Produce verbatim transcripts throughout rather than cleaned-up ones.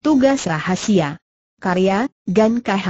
Tugas Rahasia. Karya, Gan K H.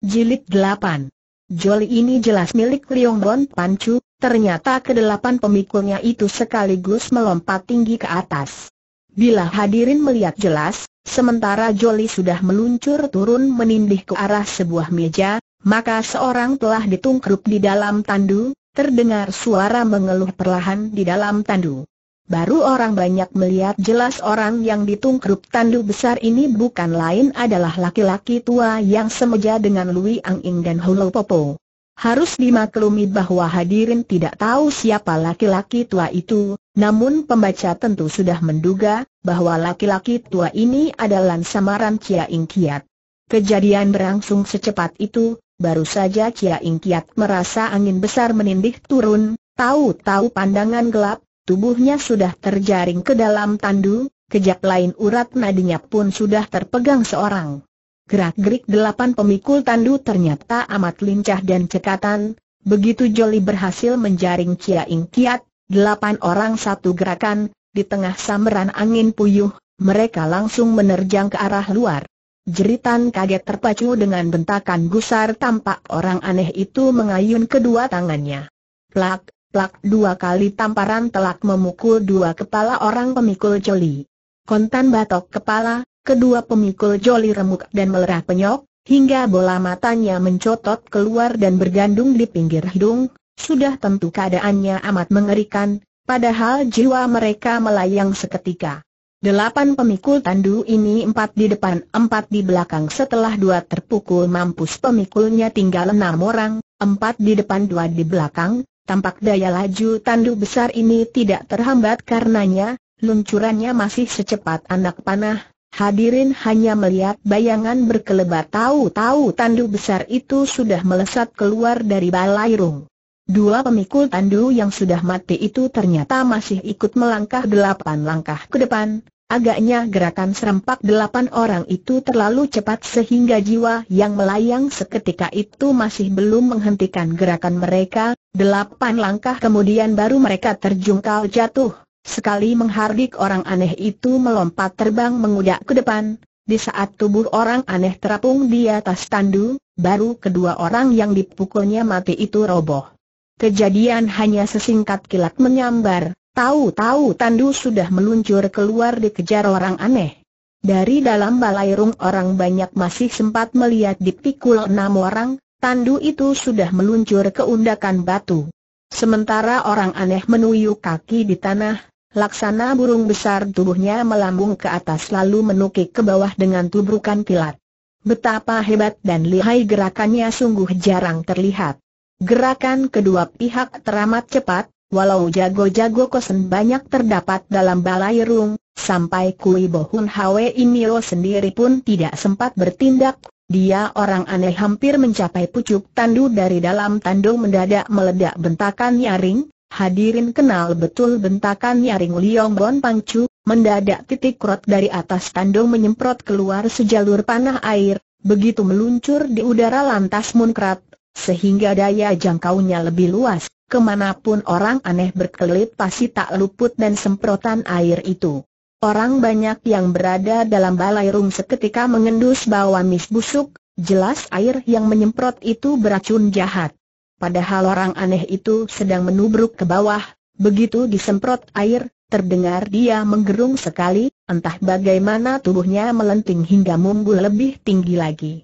Jilid delapan. Joli ini jelas milik Liong Bon Pancu, ternyata kedelapan pemikulnya itu sekaligus melompat tinggi ke atas. Bila hadirin melihat jelas, sementara Joli sudah meluncur turun menindih ke arah sebuah meja, maka seorang telah ditungkrup di dalam tandu, terdengar suara mengeluh perlahan di dalam tandu. Baru orang banyak melihat jelas orang yang ditungkrup tandu besar ini bukan lain adalah laki-laki tua yang semeja dengan Lui Ang Ing dan Holo Popo. Harus dimaklumi bahwa hadirin tidak tahu siapa laki-laki tua itu, namun pembaca tentu sudah menduga bahwa laki-laki tua ini adalah samaran Cia Ing Kiat. Kejadian berlangsung secepat itu, baru saja Cia Ing Kiat merasa angin besar menindih turun, tahu-tahu pandangan gelap. Tubuhnya sudah terjaring ke dalam tandu, kejap lain urat nadinya pun sudah terpegang seorang. Gerak-gerik delapan pemikul tandu ternyata amat lincah dan cekatan, begitu Joli berhasil menjaring Cia Ing Kiat, delapan orang satu gerakan, di tengah sambaran angin puyuh, mereka langsung menerjang ke arah luar. Jeritan kaget terpacu dengan bentakan gusar tampak orang aneh itu mengayun kedua tangannya. Plak! Plak, dua kali tamparan telak memukul dua kepala orang pemikul Joli. Kontan batok kepala, kedua pemikul Joli remuk dan melerah penyok, hingga bola matanya mencotot keluar dan bergandung di pinggir hidung. Sudah tentu keadaannya amat mengerikan, padahal jiwa mereka melayang seketika. Delapan pemikul tandu ini empat di depan, empat di belakang. Setelah dua terpukul mampus pemikulnya tinggal enam orang, empat di depan, dua di belakang. Tampak daya laju tandu besar ini tidak terhambat karenanya, luncurannya masih secepat anak panah. Hadirin hanya melihat bayangan berkelebat, tahu-tahu tandu besar itu sudah melesat keluar dari balai rung. Dua pemikul tandu yang sudah mati itu ternyata masih ikut melangkah delapan langkah ke depan. Agaknya gerakan serempak delapan orang itu terlalu cepat sehingga jiwa yang melayang seketika itu masih belum menghentikan gerakan mereka. Delapan langkah kemudian baru mereka terjungkal jatuh. Sekali menghardik orang aneh itu melompat terbang mengudak ke depan. Di saat tubuh orang aneh terapung di atas tandu, baru kedua orang yang dipukulnya mati itu roboh. Kejadian hanya sesingkat kilat menyambar. Tahu-tahu tandu sudah meluncur keluar dikejar orang aneh. Dari dalam balai rung orang banyak masih sempat melihat dipikul enam orang, tandu itu sudah meluncur ke undakan batu. Sementara orang aneh menuyuk kaki di tanah, laksana burung besar tubuhnya melambung ke atas lalu menukik ke bawah dengan tubrukan kilat. Betapa hebat dan lihai gerakannya sungguh jarang terlihat. Gerakan kedua pihak teramat cepat. Walau jago-jago kosen banyak terdapat dalam balai rung, sampai Kui Bo Hun Hwe ini lo sendiri pun tidak sempat bertindak. Dia orang aneh hampir mencapai pucuk tandu dari dalam tandu mendadak meledak bentakan nyaring. Hadirin kenal betul bentakan nyaring Liong Bon Pangcu. Mendadak titik rot dari atas tandu menyemprot keluar sejalur panah air, begitu meluncur di udara lantas muncrat, sehingga daya jangkaunya lebih luas. Kemanapun orang aneh berkelit pasti tak luput dan semprotan air itu. Orang banyak yang berada dalam balai rung seketika mengendus bau amis busuk, jelas air yang menyemprot itu beracun jahat. Padahal orang aneh itu sedang menubruk ke bawah, begitu disemprot air, terdengar dia menggerung sekali, entah bagaimana tubuhnya melenting hingga mumbuh lebih tinggi lagi.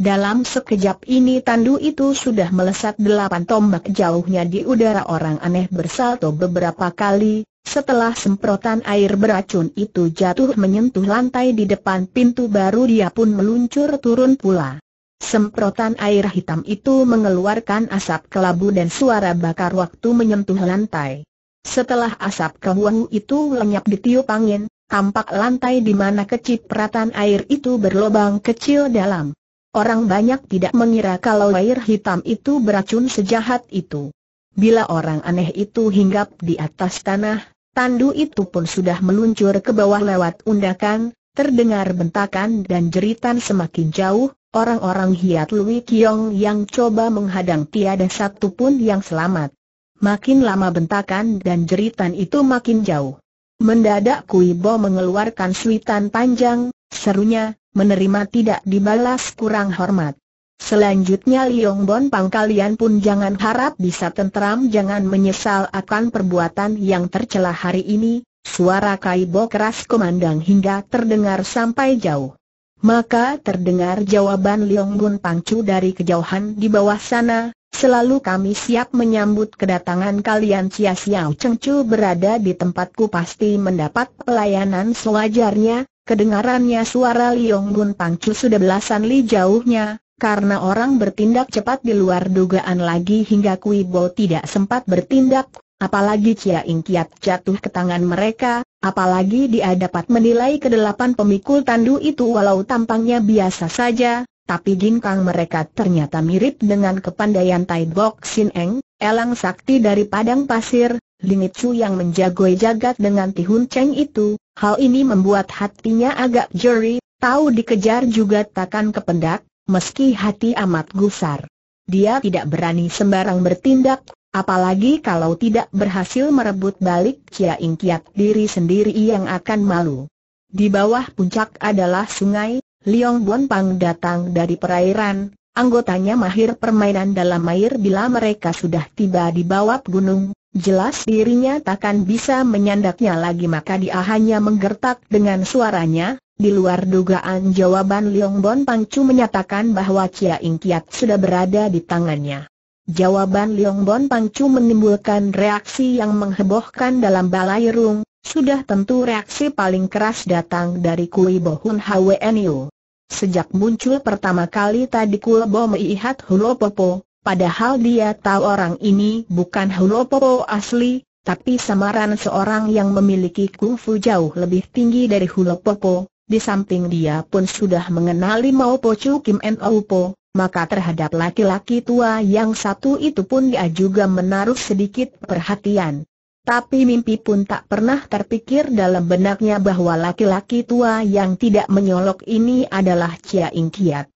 Dalam sekejap ini tandu itu sudah melesat delapan tombak jauhnya di udara. Orang aneh bersalto beberapa kali, setelah semprotan air beracun itu jatuh menyentuh lantai di depan pintu baru dia pun meluncur turun pula. Semprotan air hitam itu mengeluarkan asap kelabu dan suara bakar waktu menyentuh lantai. Setelah asap kelabu itu lenyap ditiup angin, tampak lantai di mana kecipratan air itu berlubang kecil dalam. Orang banyak tidak mengira kalau air hitam itu beracun sejahat itu. Bila orang aneh itu hinggap di atas tanah, tandu itu pun sudah meluncur ke bawah lewat undakan. Terdengar bentakan dan jeritan semakin jauh. Orang-orang Hiat Lui Kiong yang coba menghadang tiada satu pun yang selamat. Makin lama bentakan dan jeritan itu makin jauh. Mendadak Kui Bo mengeluarkan suitan panjang, serunya, menerima tidak dibalas kurang hormat. Selanjutnya Liong Bon Pang, kalian pun jangan harap bisa tenteram, jangan menyesal akan perbuatan yang tercela hari ini. Suara Kai Bo keras kumandang hingga terdengar sampai jauh. Maka terdengar jawaban Liong Bon Pang Cu dari kejauhan di bawah sana, selalu kami siap menyambut kedatangan kalian. Sia Xiao Cheng Cu berada di tempatku pasti mendapat pelayanan sewajarnya. Kedengarannya suara Liong Bon Pang Cu sudah belasan li jauhnya. Karena orang bertindak cepat di luar dugaan lagi hingga Kui Bo tidak sempat bertindak, apalagi Cia Ing Kiat jatuh ke tangan mereka, apalagi dia dapat menilai kedelapan pemikul tandu itu walau tampangnya biasa saja, tapi ginkang mereka ternyata mirip dengan kepandaian Tai Bok Sin Eng, elang sakti dari padang pasir, Linicu yang menjagoi jagat dengan Ti Hun Cheng itu. Hal ini membuat hatinya agak jeri, tahu dikejar juga takkan kependak. Meski hati amat gusar, dia tidak berani sembarang bertindak, apalagi kalau tidak berhasil merebut balik Cia Ing Kiat, diri sendiri yang akan malu. Di bawah puncak adalah sungai. Liong Bon Pang datang dari perairan. Anggotanya mahir permainan dalam air. Bila mereka sudah tiba di bawah gunung, jelas dirinya takkan bisa menyandaknya lagi, maka dia hanya menggertak dengan suaranya. Di luar dugaan jawaban Liong Bon Pang Cu menyatakan bahwa Cia Ing Kiat sudah berada di tangannya. Jawaban Liong Bon Pang Cu menimbulkan reaksi yang menghebohkan dalam balai rung. Sudah tentu reaksi paling keras datang dari Kui Bo Hun Hweniu. Sejak muncul pertama kali tadi Kui Bo melihat Hulopopo, padahal dia tahu orang ini bukan Hulopopo asli, tapi samaran seorang yang memiliki kungfu jauh lebih tinggi dari Hulopopo. Di samping dia pun sudah mengenali Maupo Chu Kim and Oupo, maka terhadap laki-laki tua yang satu itu pun dia juga menaruh sedikit perhatian. Tapi mimpi pun tak pernah terpikir dalam benaknya bahwa laki-laki tua yang tidak menyolok ini adalah Cia Ing Kiat.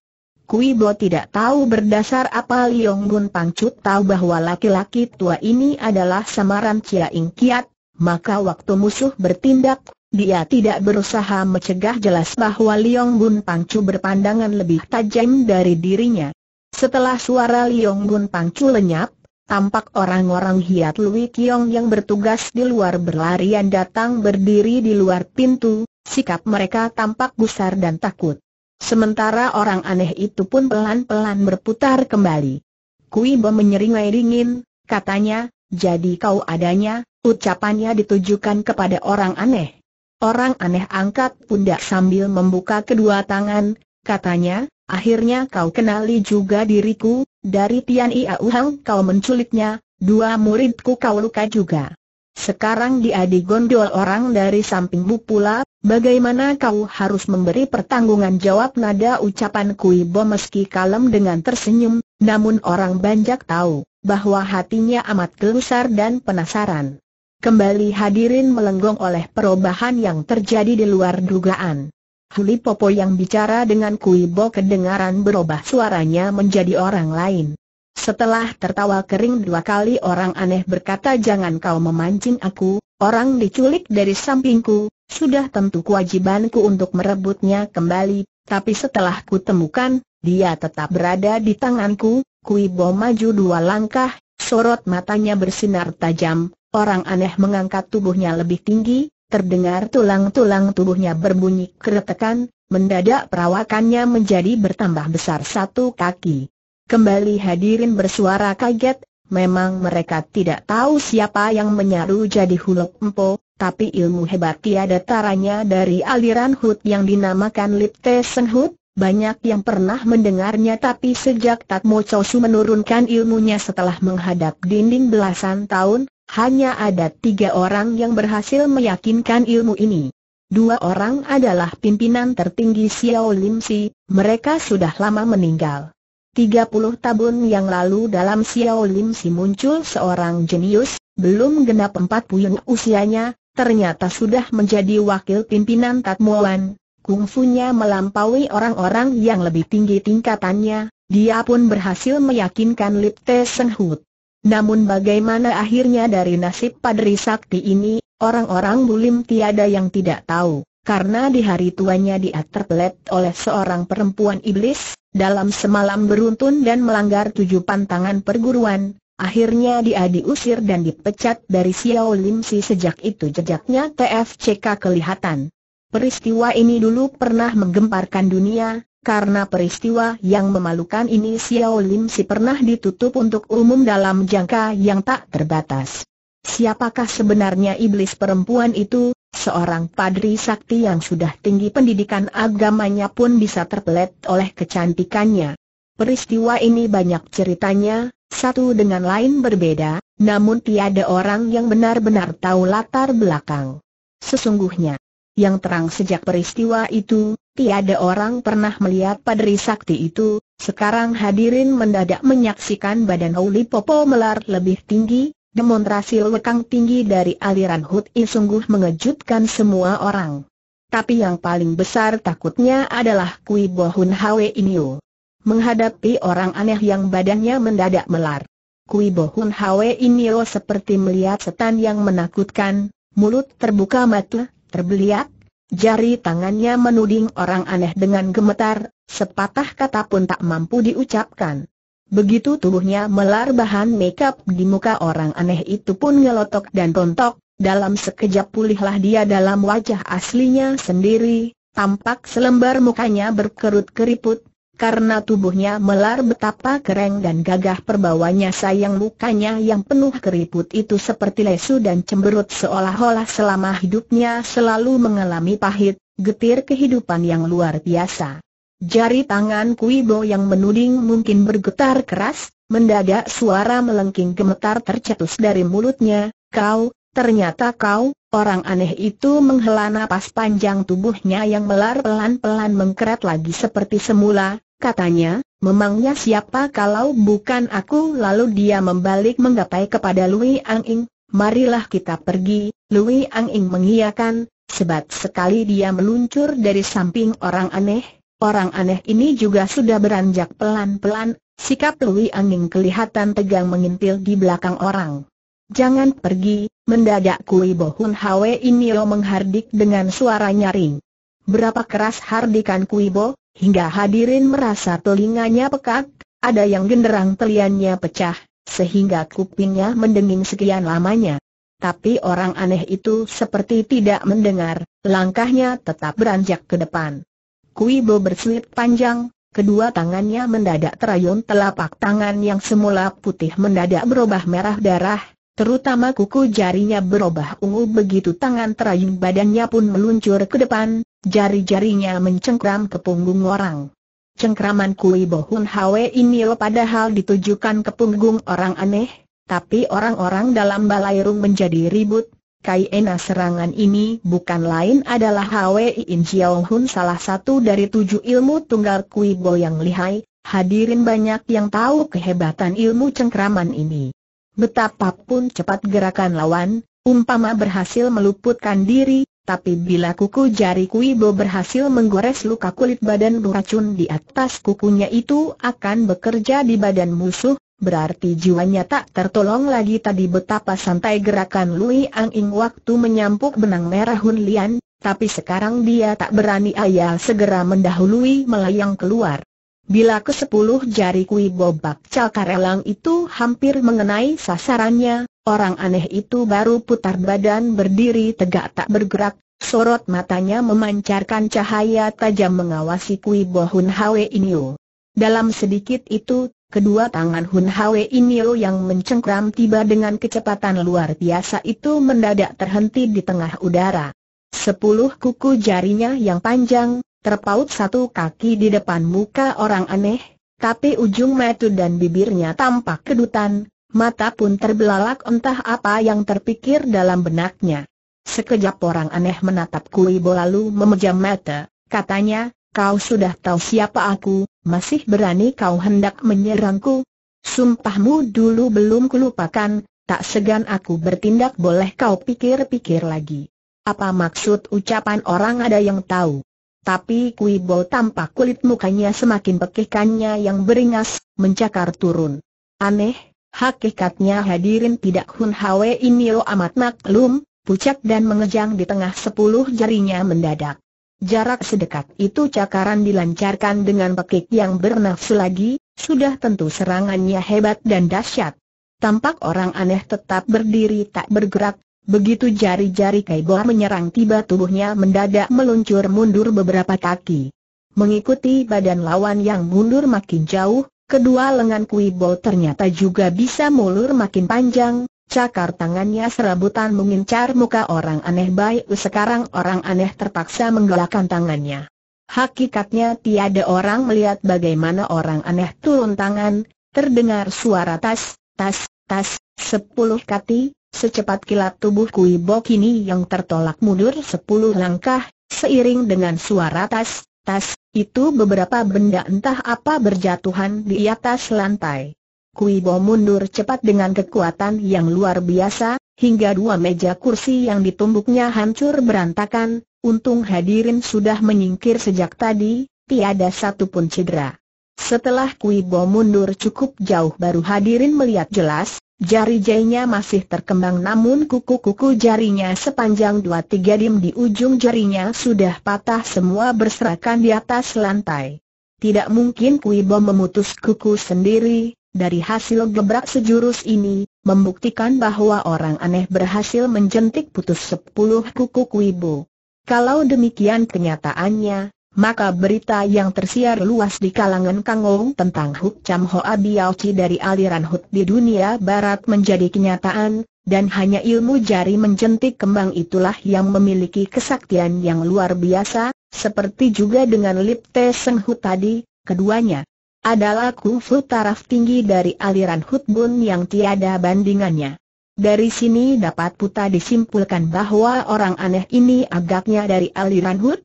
Kui Bo tidak tahu berdasar apa Liong Bon Pang Cu tahu bahwa laki-laki tua ini adalah samaran Cia Ing Kiat, maka waktu musuh bertindak, dia tidak berusaha mencegah. Jelas bahwa Liong Bon Pang Cu berpandangan lebih tajam dari dirinya. Setelah suara Liong Bon Pang Cu lenyap, tampak orang-orang Hiat Lui Kiong yang bertugas di luar berlarian datang berdiri di luar pintu. Sikap mereka tampak gusar dan takut. Sementara orang aneh itu pun pelan-pelan berputar kembali. Kui Bo menyeringai dingin, katanya, "Jadi kau adanya." Ucapannya ditujukan kepada orang aneh. Orang aneh angkat pundak sambil membuka kedua tangan, katanya, "Akhirnya kau kenali juga diriku, dari Tian Ia Uhang kau menculiknya, dua muridku kau luka juga. Sekarang dia digondol orang dari sampingmu pula, bagaimana kau harus memberi pertanggungan jawab?" Nada ucapan Kui Bo meski kalem dengan tersenyum, namun orang banyak tahu bahwa hatinya amat gelisah dan penasaran. Kembali hadirin melenggong oleh perubahan yang terjadi di luar dugaan. Hulipopo yang bicara dengan Kui Bo kedengaran berubah suaranya menjadi orang lain. Setelah tertawa kering dua kali orang aneh berkata, "Jangan kau memancing aku, orang diculik dari sampingku, sudah tentu kewajibanku untuk merebutnya kembali, tapi setelah kutemukan, dia tetap berada di tanganku." Kui Bo maju dua langkah, sorot matanya bersinar tajam. Orang aneh mengangkat tubuhnya lebih tinggi, terdengar tulang-tulang tubuhnya berbunyi keretekan, mendadak perawakannya menjadi bertambah besar satu kaki. Kembali hadirin bersuara kaget, memang mereka tidak tahu siapa yang menyaru jadi Hulok Empo, tapi ilmu hebat tiada taranya dari aliran Hut yang dinamakan Lipte Sen Hut. Banyak yang pernah mendengarnya, tapi sejak Tatmo Chosu menurunkan ilmunya setelah menghadap dinding belasan tahun, hanya ada tiga orang yang berhasil meyakinkan ilmu ini. Dua orang adalah pimpinan tertinggi Xiao Lim Si, mereka sudah lama meninggal. tiga puluh tahun yang lalu dalam Xiao Lim Si muncul seorang jenius, belum genap empat puluh usianya, ternyata sudah menjadi wakil pimpinan Tatmoan. Kungfunya melampaui orang-orang yang lebih tinggi tingkatannya, dia pun berhasil meyakinkan Lipte Sen Hut. Namun bagaimana akhirnya dari nasib Padri Sakti ini, orang-orang bulim tiada yang tidak tahu. karena di hari tuanya dia terpelet oleh seorang perempuan iblis, dalam semalam beruntun dan melanggar tujuh pantangan perguruan. Akhirnya dia diusir dan dipecat dari Xiao Lim Si. Sejak itu jejaknya T F C K kelihatan. Peristiwa ini dulu pernah menggemparkan dunia, karena peristiwa yang memalukan ini Xiao Lim Si pernah ditutup untuk umum dalam jangka yang tak terbatas. Siapakah sebenarnya iblis perempuan itu? Seorang padri sakti yang sudah tinggi pendidikan agamanya pun bisa terpelet oleh kecantikannya. Peristiwa ini banyak ceritanya, satu dengan lain berbeda, namun tiada orang yang benar-benar tahu latar belakang. Sesungguhnya, yang terang sejak peristiwa itu, tiada orang pernah melihat padri sakti itu. Sekarang hadirin mendadak menyaksikan badan Huli Popo melar lebih tinggi, demonstrasi lekang tinggi dari aliran Hut I sungguh mengejutkan semua orang. Tapi yang paling besar takutnya adalah Kui Bohun Hwe Inyo. Menghadapi orang aneh yang badannya mendadak melar, Kui Bohun Hwe Inyo seperti melihat setan yang menakutkan. Mulut terbuka, mata terbeliak, jari tangannya menuding orang aneh dengan gemetar. Sepatah kata pun tak mampu diucapkan. Begitu tubuhnya melar, bahan makeup di muka orang aneh itu pun ngelotok dan rontok. Dalam sekejap pulihlah dia dalam wajah aslinya sendiri. Tampak selembar mukanya berkerut keriput. Karena tubuhnya melar betapa kering dan gagah perbawanya, sayang mukanya yang penuh keriput itu seperti lesu dan cemberut, seolah-olah selama hidupnya selalu mengalami pahit, getir kehidupan yang luar biasa. Jari tangan Kui Bo yang menuding mungkin bergetar keras. Mendadak suara melengking gemetar tercetus dari mulutnya. Kau, ternyata kau. Orang aneh itu menghela napas panjang, tubuhnya yang melar pelan-pelan mengkeret lagi seperti semula. Katanya, memangnya siapa kalau bukan aku? Lalu dia membalik menggapai kepada Lui Ang Ing. Marilah kita pergi. Lui Ang Ing mengiyakan. Sebat sekali dia meluncur dari samping orang aneh. Orang aneh ini juga sudah beranjak pelan-pelan. Sikap Lui Ang Ing kelihatan tegang mengintil di belakang orang. Jangan pergi. Mendadak Kui Bohun Hwe Inyo menghardik dengan suara nyaring. Berapa keras hardikan Kui Bo, hingga hadirin merasa telinganya pekak. Ada yang genderang teliannya pecah, sehingga kupingnya mendenging sekian lamanya. Tapi orang aneh itu seperti tidak mendengar. Langkahnya tetap beranjak ke depan. Kui Bo berselit panjang, kedua tangannya mendadak terayun. Telapak tangan yang semula putih mendadak berubah merah darah, terutama kuku jarinya berubah ungu. Begitu tangan terayun, badannya pun meluncur ke depan, jari-jarinya mencengkram ke punggung orang. Cengkraman Kui Bohun Hwe Inyo padahal ditujukan ke punggung orang aneh, tapi orang-orang dalam balairung menjadi ribut. Kaiena serangan ini bukan lain adalah Hwe Inyo Hun, salah satu dari tujuh ilmu tunggal Kui Bo yang lihai. Hadirin banyak yang tahu kehebatan ilmu cengkraman ini. Betapapun cepat gerakan lawan, umpama berhasil meluputkan diri, tapi bila kuku jari Kui Bo berhasil menggores luka kulit, badan beracun di atas kukunya itu akan bekerja di badan musuh. Berarti jiwanya tak tertolong lagi. Tadi betapa santai gerakan Lui Ang Ing waktu menyampuk benang merah Hun Lian, tapi sekarang dia tak berani ayal, segera mendahului melayang keluar. Bila kesepuluh jari Kui Bo bakcal karelang itu hampir mengenai sasarannya, orang aneh itu baru putar badan berdiri tegak tak bergerak. Sorot matanya memancarkan cahaya tajam mengawasi Kui Bohun Hwe Inyo. Dalam sedikit itu, kedua tangan Hun Hwe Inyo yang mencengkram tiba dengan kecepatan luar biasa itu mendadak terhenti di tengah udara. Sepuluh kuku jarinya yang panjang, terpaut satu kaki di depan muka orang aneh, tapi ujung mata dan bibirnya tampak kedutan, mata pun terbelalak, entah apa yang terpikir dalam benaknya. Sekejap orang aneh menatap Kui Bo lalu memejam mata, katanya, kau sudah tahu siapa aku, masih berani kau hendak menyerangku? Sumpahmu dulu belum kulupakan, tak segan aku bertindak. Boleh kau pikir-pikir lagi. Apa maksud ucapan orang ada yang tahu? Tapi Kui Bo tampak kulit mukanya semakin pekikannya yang beringas, mencakar turun. Aneh, hakikatnya hadirin tidak Hun Hwe Inyo amat maklum, pucat dan mengejang di tengah sepuluh jarinya mendadak. Jarak sedekat itu cakaran dilancarkan dengan pekik yang bernafsu lagi, sudah tentu serangannya hebat dan dahsyat. Tampak orang aneh tetap berdiri tak bergerak, begitu jari-jari Kaiboh menyerang tiba tubuhnya mendadak meluncur mundur beberapa kaki. Mengikuti badan lawan yang mundur makin jauh, kedua lengan Kaiboh ternyata juga bisa mulur makin panjang. Cakar tangannya serabutan mengincar muka orang aneh baik sekarang orang aneh terpaksa menggelakkan tangannya. Hakikatnya tiada orang melihat bagaimana orang aneh turun tangan, terdengar suara tas, tas, tas, sepuluh kati, secepat kilat tubuh Kaiboh kini yang tertolak mundur sepuluh langkah, seiring dengan suara tas, tas, itu beberapa benda entah apa berjatuhan di atas lantai. Kaiboh mundur cepat dengan kekuatan yang luar biasa, hingga dua meja kursi yang ditumbuknya hancur berantakan. Untung hadirin sudah menyingkir sejak tadi, tiada satu pun cedera. Setelah Kaiboh mundur cukup jauh baru hadirin melihat jelas, jari-jarinya masih terkembang namun kuku-kuku jarinya sepanjang dua tiga dim di ujung jarinya sudah patah semua berserakan di atas lantai. Tidak mungkin Kaiboh memutus kuku sendiri. Dari hasil gebrak sejurus ini, membuktikan bahwa orang aneh berhasil menjentik putus sepuluh kuku Kaiboh. Kalau demikian kenyataannya, maka berita yang tersiar luas di kalangan Kangouw tentang Huk Cham Hoa Biaoci dari aliran Hut di dunia barat menjadi kenyataan, dan hanya ilmu jari menjentik kembang itulah yang memiliki kesaktian yang luar biasa, seperti juga dengan Lip Te Seng Hu tadi, keduanya adalah kungfu taraf tinggi dari aliran Hut Bun yang tiada bandingannya. Dari sini dapat pula disimpulkan bahwa orang aneh ini agaknya dari aliran Hut.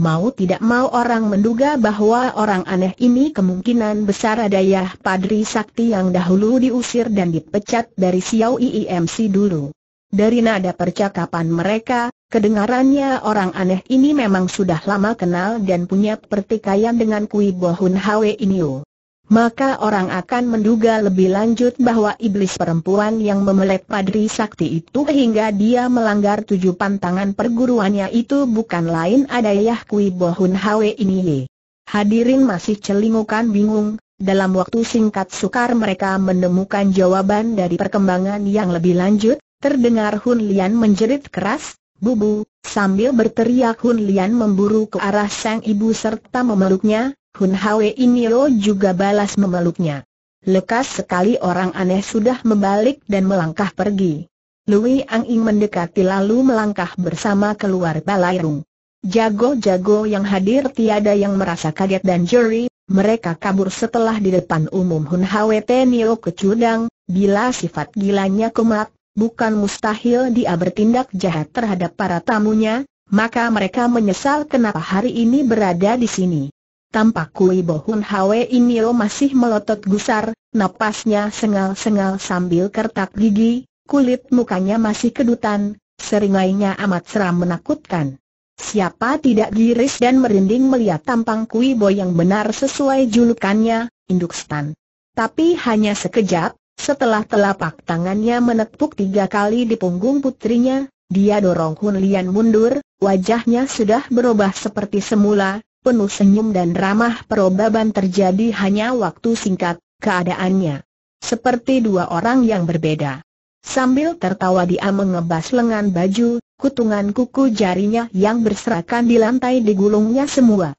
Mau tidak mau orang menduga bahwa orang aneh ini kemungkinan besar adayah Padri Sakti yang dahulu diusir dan dipecat dari Xiao I I M C dulu. Dari nada percakapan mereka, kedengarannya orang aneh ini memang sudah lama kenal dan punya pertikaian dengan Kaiboh Hun Hwe Inyo. Maka orang akan menduga lebih lanjut bahwa iblis perempuan yang memelet Padri Sakti itu hingga dia melanggar tujuh pantangan perguruannya itu bukan lain adayah Kaiboh Hun Hwe Inyo. Hadirin masih celingukan bingung. Dalam waktu singkat sukar mereka menemukan jawaban dari perkembangan yang lebih lanjut. Terdengar Hun Lian menjerit keras, "Bubu!" Sambil berteriak Hun Lian memburu ke arah sang ibu serta memeluknya. Hun Hwe Inyo juga balas memeluknya. Lekas sekali orang aneh sudah membalik dan melangkah pergi. Lui Ang Ing mendekati lalu melangkah bersama keluar balairung. Jago-jago yang hadir tiada yang merasa kaget dan jeri. Mereka kabur setelah di depan umum Hun Hwe Inyo kecudang. Bila sifat gilanya kumat, bukan mustahil dia bertindak jahat terhadap para tamunya, maka mereka menyesal kenapa hari ini berada di sini. Tampak Kaiboh Hun Hwe Inyo masih melotot gusar, napasnya sengal-sengal sambil kertak gigi, kulit mukanya masih kedutan, seringainya amat seram menakutkan. Siapa tidak giris dan merinding melihat tampang Kaiboh yang benar sesuai julukannya, Induk Setan. Tapi hanya sekejap. Setelah telapak tangannya menepuk tiga kali di punggung putrinya, dia dorong Hun Lian mundur, wajahnya sudah berubah seperti semula, penuh senyum dan ramah perubahan terjadi hanya waktu singkat, keadaannya seperti dua orang yang berbeda. Sambil tertawa dia mengebas lengan baju, kutungan kuku jarinya yang berserakan di lantai digulungnya semua.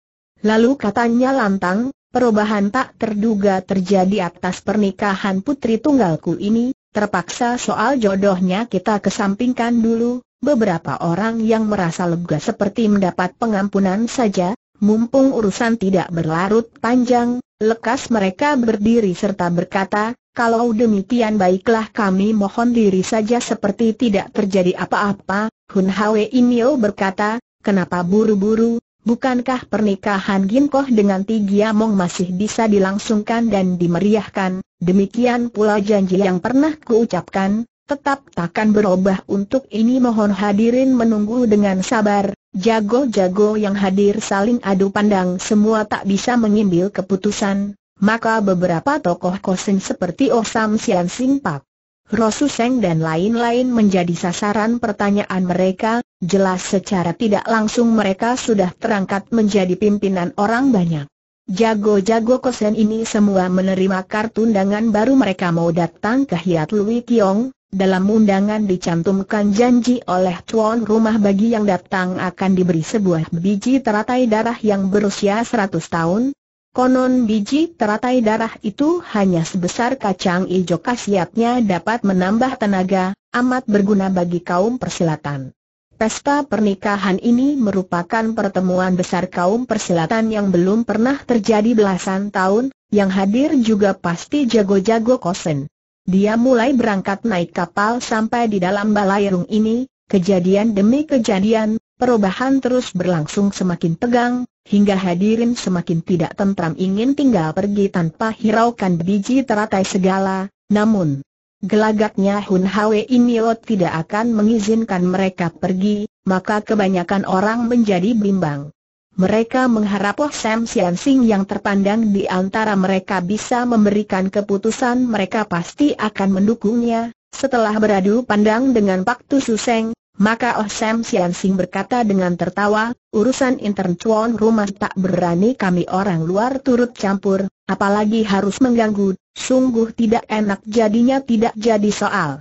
Lalu katanya lantang, "Perubahan tak terduga terjadi atas pernikahan putri tunggalku ini, terpaksa soal jodohnya kita kesampingkan dulu, beberapa orang yang merasa lega seperti mendapat pengampunan saja, mumpung urusan tidak berlarut panjang." Lekas mereka berdiri serta berkata, "Kalau demikian baiklah kami mohon diri saja seperti tidak terjadi apa-apa." Hun Hwe Inyo berkata, "Kenapa buru-buru? Bukankah pernikahan Ginkoh dengan Ti Giamong masih bisa dilangsungkan dan dimeriahkan? Demikian pula janji yang pernah kuucapkan, tetap takkan berubah untuk ini. Mohon hadirin menunggu dengan sabar." Jago-jago yang hadir saling adu pandang semua tak bisa mengambil keputusan, maka beberapa tokoh kosen seperti Oh Sam Sian Sing Pak, Rosuseng dan lain-lain menjadi sasaran pertanyaan mereka, jelas secara tidak langsung mereka sudah terangkat menjadi pimpinan orang banyak. Jago-jago kosen ini semua menerima kartu undangan baru mereka mau datang ke Hiat Lui Kiong. Dalam undangan dicantumkan janji oleh tuan rumah bagi yang datang akan diberi sebuah biji teratai darah yang berusia seratus tahun. Konon biji teratai darah itu hanya sebesar kacang hijau, khasiatnya dapat menambah tenaga, amat berguna bagi kaum persilatan. Pesta pernikahan ini merupakan pertemuan besar kaum persilatan yang belum pernah terjadi belasan tahun, yang hadir juga pasti jago-jago kosen. Dia mulai berangkat naik kapal sampai di dalam balairung ini, kejadian demi kejadian, perubahan terus berlangsung semakin tegang. Hingga hadirin semakin tidak tentram ingin tinggal pergi tanpa hiraukan biji teratai segala. Namun gelagatnya Hun Hwe Inyo tidak akan mengizinkan mereka pergi, maka kebanyakan orang menjadi bimbang. Mereka mengharap Oh Sam Sian Sing yang terpandang di antara mereka bisa memberikan keputusan mereka pasti akan mendukungnya. Setelah beradu pandang dengan Pak Tu Su Seng, maka Oh Sam Sian Sing berkata dengan tertawa, urusan intern tuan rumah tak berani kami orang luar turut campur, apalagi harus mengganggu, sungguh tidak enak jadinya tidak jadi soal.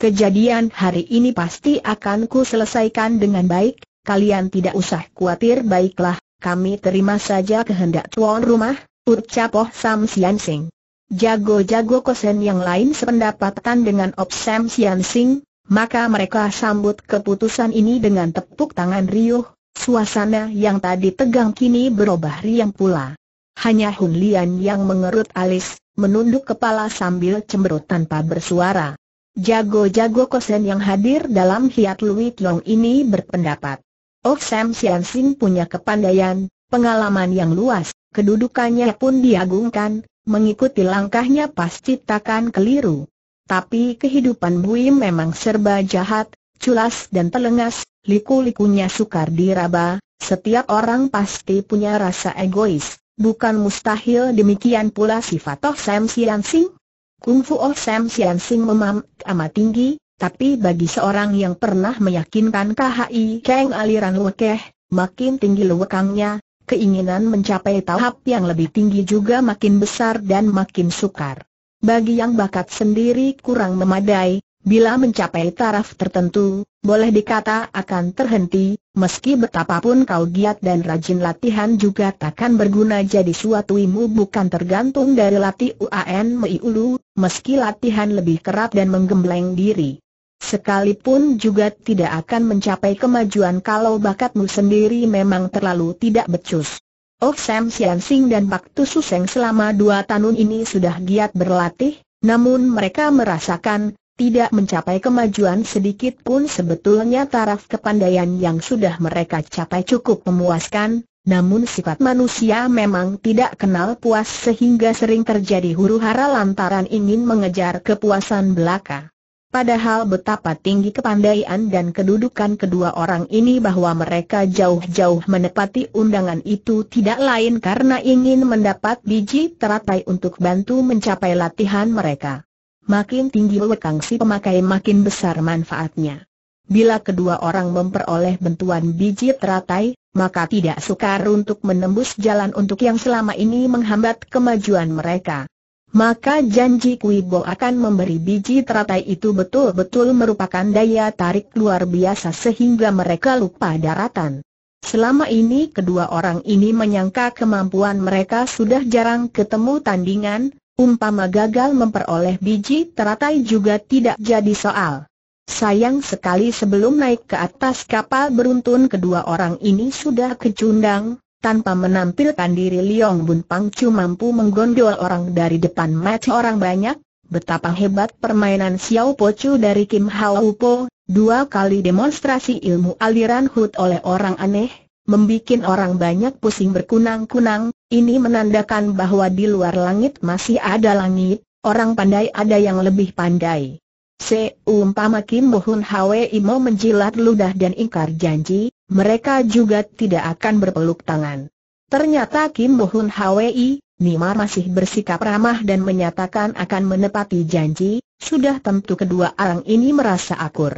Kejadian hari ini pasti akan ku selesaikan dengan baik, kalian tidak usah khawatir. Baiklah, kami terima saja kehendak tuan rumah, ucap Oh Sam Sian Sing. Jago-jago kosen yang lain sependapatan dengan Oh Sam Sian Sing. Maka mereka sambut keputusan ini dengan tepuk tangan riuh. Suasana yang tadi tegang kini berubah riang pula. Hanya Hun Lian yang mengerut alis, menunduk kepala sambil cemberut tanpa bersuara. Jago-jago kosen yang hadir dalam Hiat Lui Kiong ini berpendapat, Oh Sam Sian Sing punya kepandaian, pengalaman yang luas, kedudukannya pun diagungkan, mengikuti langkahnya pasti takkan keliru. Tapi kehidupan Bui memang serba jahat, culas dan telengas, liku-likunya sukar diraba, setiap orang pasti punya rasa egois, bukan mustahil demikian pula sifat Oh Sam Sian Sing. Kungfu Oh Sam Sian Sing memang amat tinggi, tapi bagi seorang yang pernah meyakinkan K H I Keng aliran Wekeh, makin tinggi lewekangnya, keinginan mencapai tahap yang lebih tinggi juga makin besar dan makin sukar. Bagi yang bakat sendiri kurang memadai, bila mencapai taraf tertentu, boleh dikata akan terhenti, meski betapapun kau giat dan rajin latihan juga takkan berguna. Jadi suatu ilmu bukan tergantung dari latihan miulu, meski latihan lebih kerap dan menggembleng diri. Sekalipun juga tidak akan mencapai kemajuan kalau bakatmu sendiri memang terlalu tidak becus. Oh Sam Sian Sing dan Pak Tu Su Seng selama dua tahun ini sudah giat berlatih, namun mereka merasakan tidak mencapai kemajuan sedikit pun. Sebetulnya taraf kepandaian yang sudah mereka capai cukup memuaskan, namun sifat manusia memang tidak kenal puas sehingga sering terjadi huru-hara lantaran ingin mengejar kepuasan belaka. Padahal betapa tinggi kepandaian dan kedudukan kedua orang ini, bahwa mereka jauh-jauh menepati undangan itu tidak lain karena ingin mendapat biji teratai untuk bantu mencapai latihan mereka. Makin tinggi wekang si pemakai makin besar manfaatnya. Bila kedua orang memperoleh bantuan biji teratai, maka tidak sukar untuk menembus jalan untuk yang selama ini menghambat kemajuan mereka. Maka janji Kui Bo akan memberi biji teratai itu betul-betul merupakan daya tarik luar biasa sehingga mereka lupa daratan. Selama ini kedua orang ini menyangka kemampuan mereka sudah jarang ketemu tandingan, umpama gagal memperoleh biji teratai juga tidak jadi soal. Sayang sekali sebelum naik ke atas kapal beruntun kedua orang ini sudah kecundang. Tanpa menampilkan diri, Liong Bun Pangcu mampu menggondol orang dari depan mata orang banyak. Betapa hebat permainan Xiao Po Chu dari Kim Hau Po, dua kali demonstrasi ilmu aliran Hut oleh orang aneh, membikin orang banyak pusing berkunang-kunang. Ini menandakan bahwa di luar langit masih ada langit, orang pandai ada yang lebih pandai. Seumpama Kim Bo Hun Hwe Imo menjilat ludah dan ingkar janji, mereka juga tidak akan berpeluk tangan. Ternyata Kim Bo Hun Hwi, Nima masih bersikap ramah dan menyatakan akan menepati janji, sudah tentu kedua orang ini merasa akur.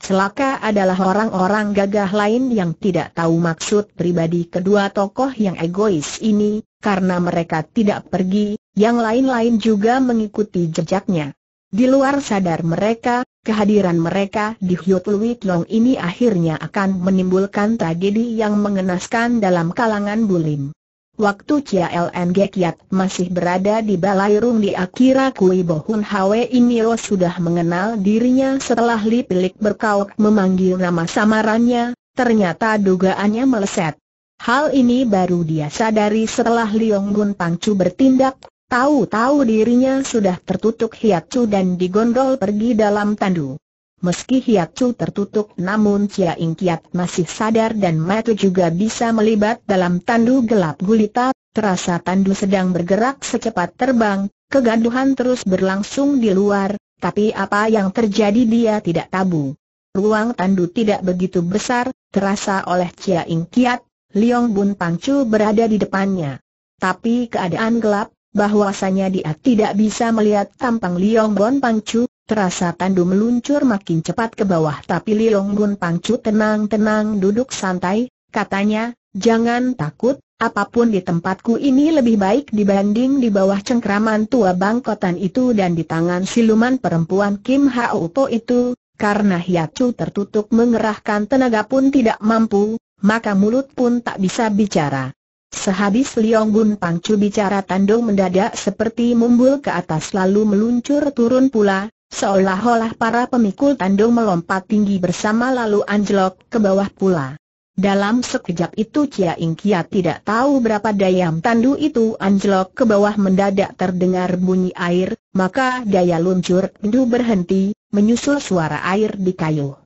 Celaka adalah orang-orang gagah lain yang tidak tahu maksud pribadi kedua tokoh yang egois ini, karena mereka tidak pergi, yang lain-lain juga mengikuti jejaknya. Di luar sadar mereka, kehadiran mereka di Hiot Lui Long ini akhirnya akan menimbulkan tragedi yang mengenaskan dalam kalangan Bulim. Waktu Chia Leng Kiat masih berada di Balairung di Akira Kui Bohun Hwe Iniro sudah mengenal dirinya setelah Li Pilik berkauk memanggil nama samarannya, ternyata dugaannya meleset. Hal ini baru dia sadari setelah Liong Gun Pangcu bertindak, tahu-tahu dirinya sudah tertutup Hiat Chu dan digondol pergi dalam tandu. Meski Hiat Chu tertutup namun Chia Ingkiat masih sadar dan mata juga bisa melibat dalam tandu gelap gulita, terasa tandu sedang bergerak secepat terbang, kegaduhan terus berlangsung di luar, tapi apa yang terjadi dia tidak tahu. Ruang tandu tidak begitu besar, terasa oleh Chia Ingkiat, Liong Bun Pangcu berada di depannya. Tapi keadaan gelap, bahwasanya dia tidak bisa melihat tampang Liong Bun Pangcu, terasa tandu meluncur makin cepat ke bawah, tapi Liong Gun Pangcu tenang-tenang duduk santai, katanya, jangan takut, apapun di tempatku ini lebih baik dibanding di bawah cengkraman tua bangkotan itu dan di tangan siluman perempuan Kim Hau Po itu, karena Hiat Chu tertutup mengerahkan tenaga pun tidak mampu, maka mulut pun tak bisa bicara. Sehabis Liong Gun Pangcu bicara tandu mendadak seperti mumbul ke atas lalu meluncur turun pula, seolah-olah para pemikul tandung melompat tinggi bersama lalu anjlok ke bawah pula. Dalam sekejap itu Chia Ingkiat tidak tahu berapa dayam tandu itu anjlok ke bawah, mendadak terdengar bunyi air, maka daya luncur tandu berhenti, menyusul suara air di kayu.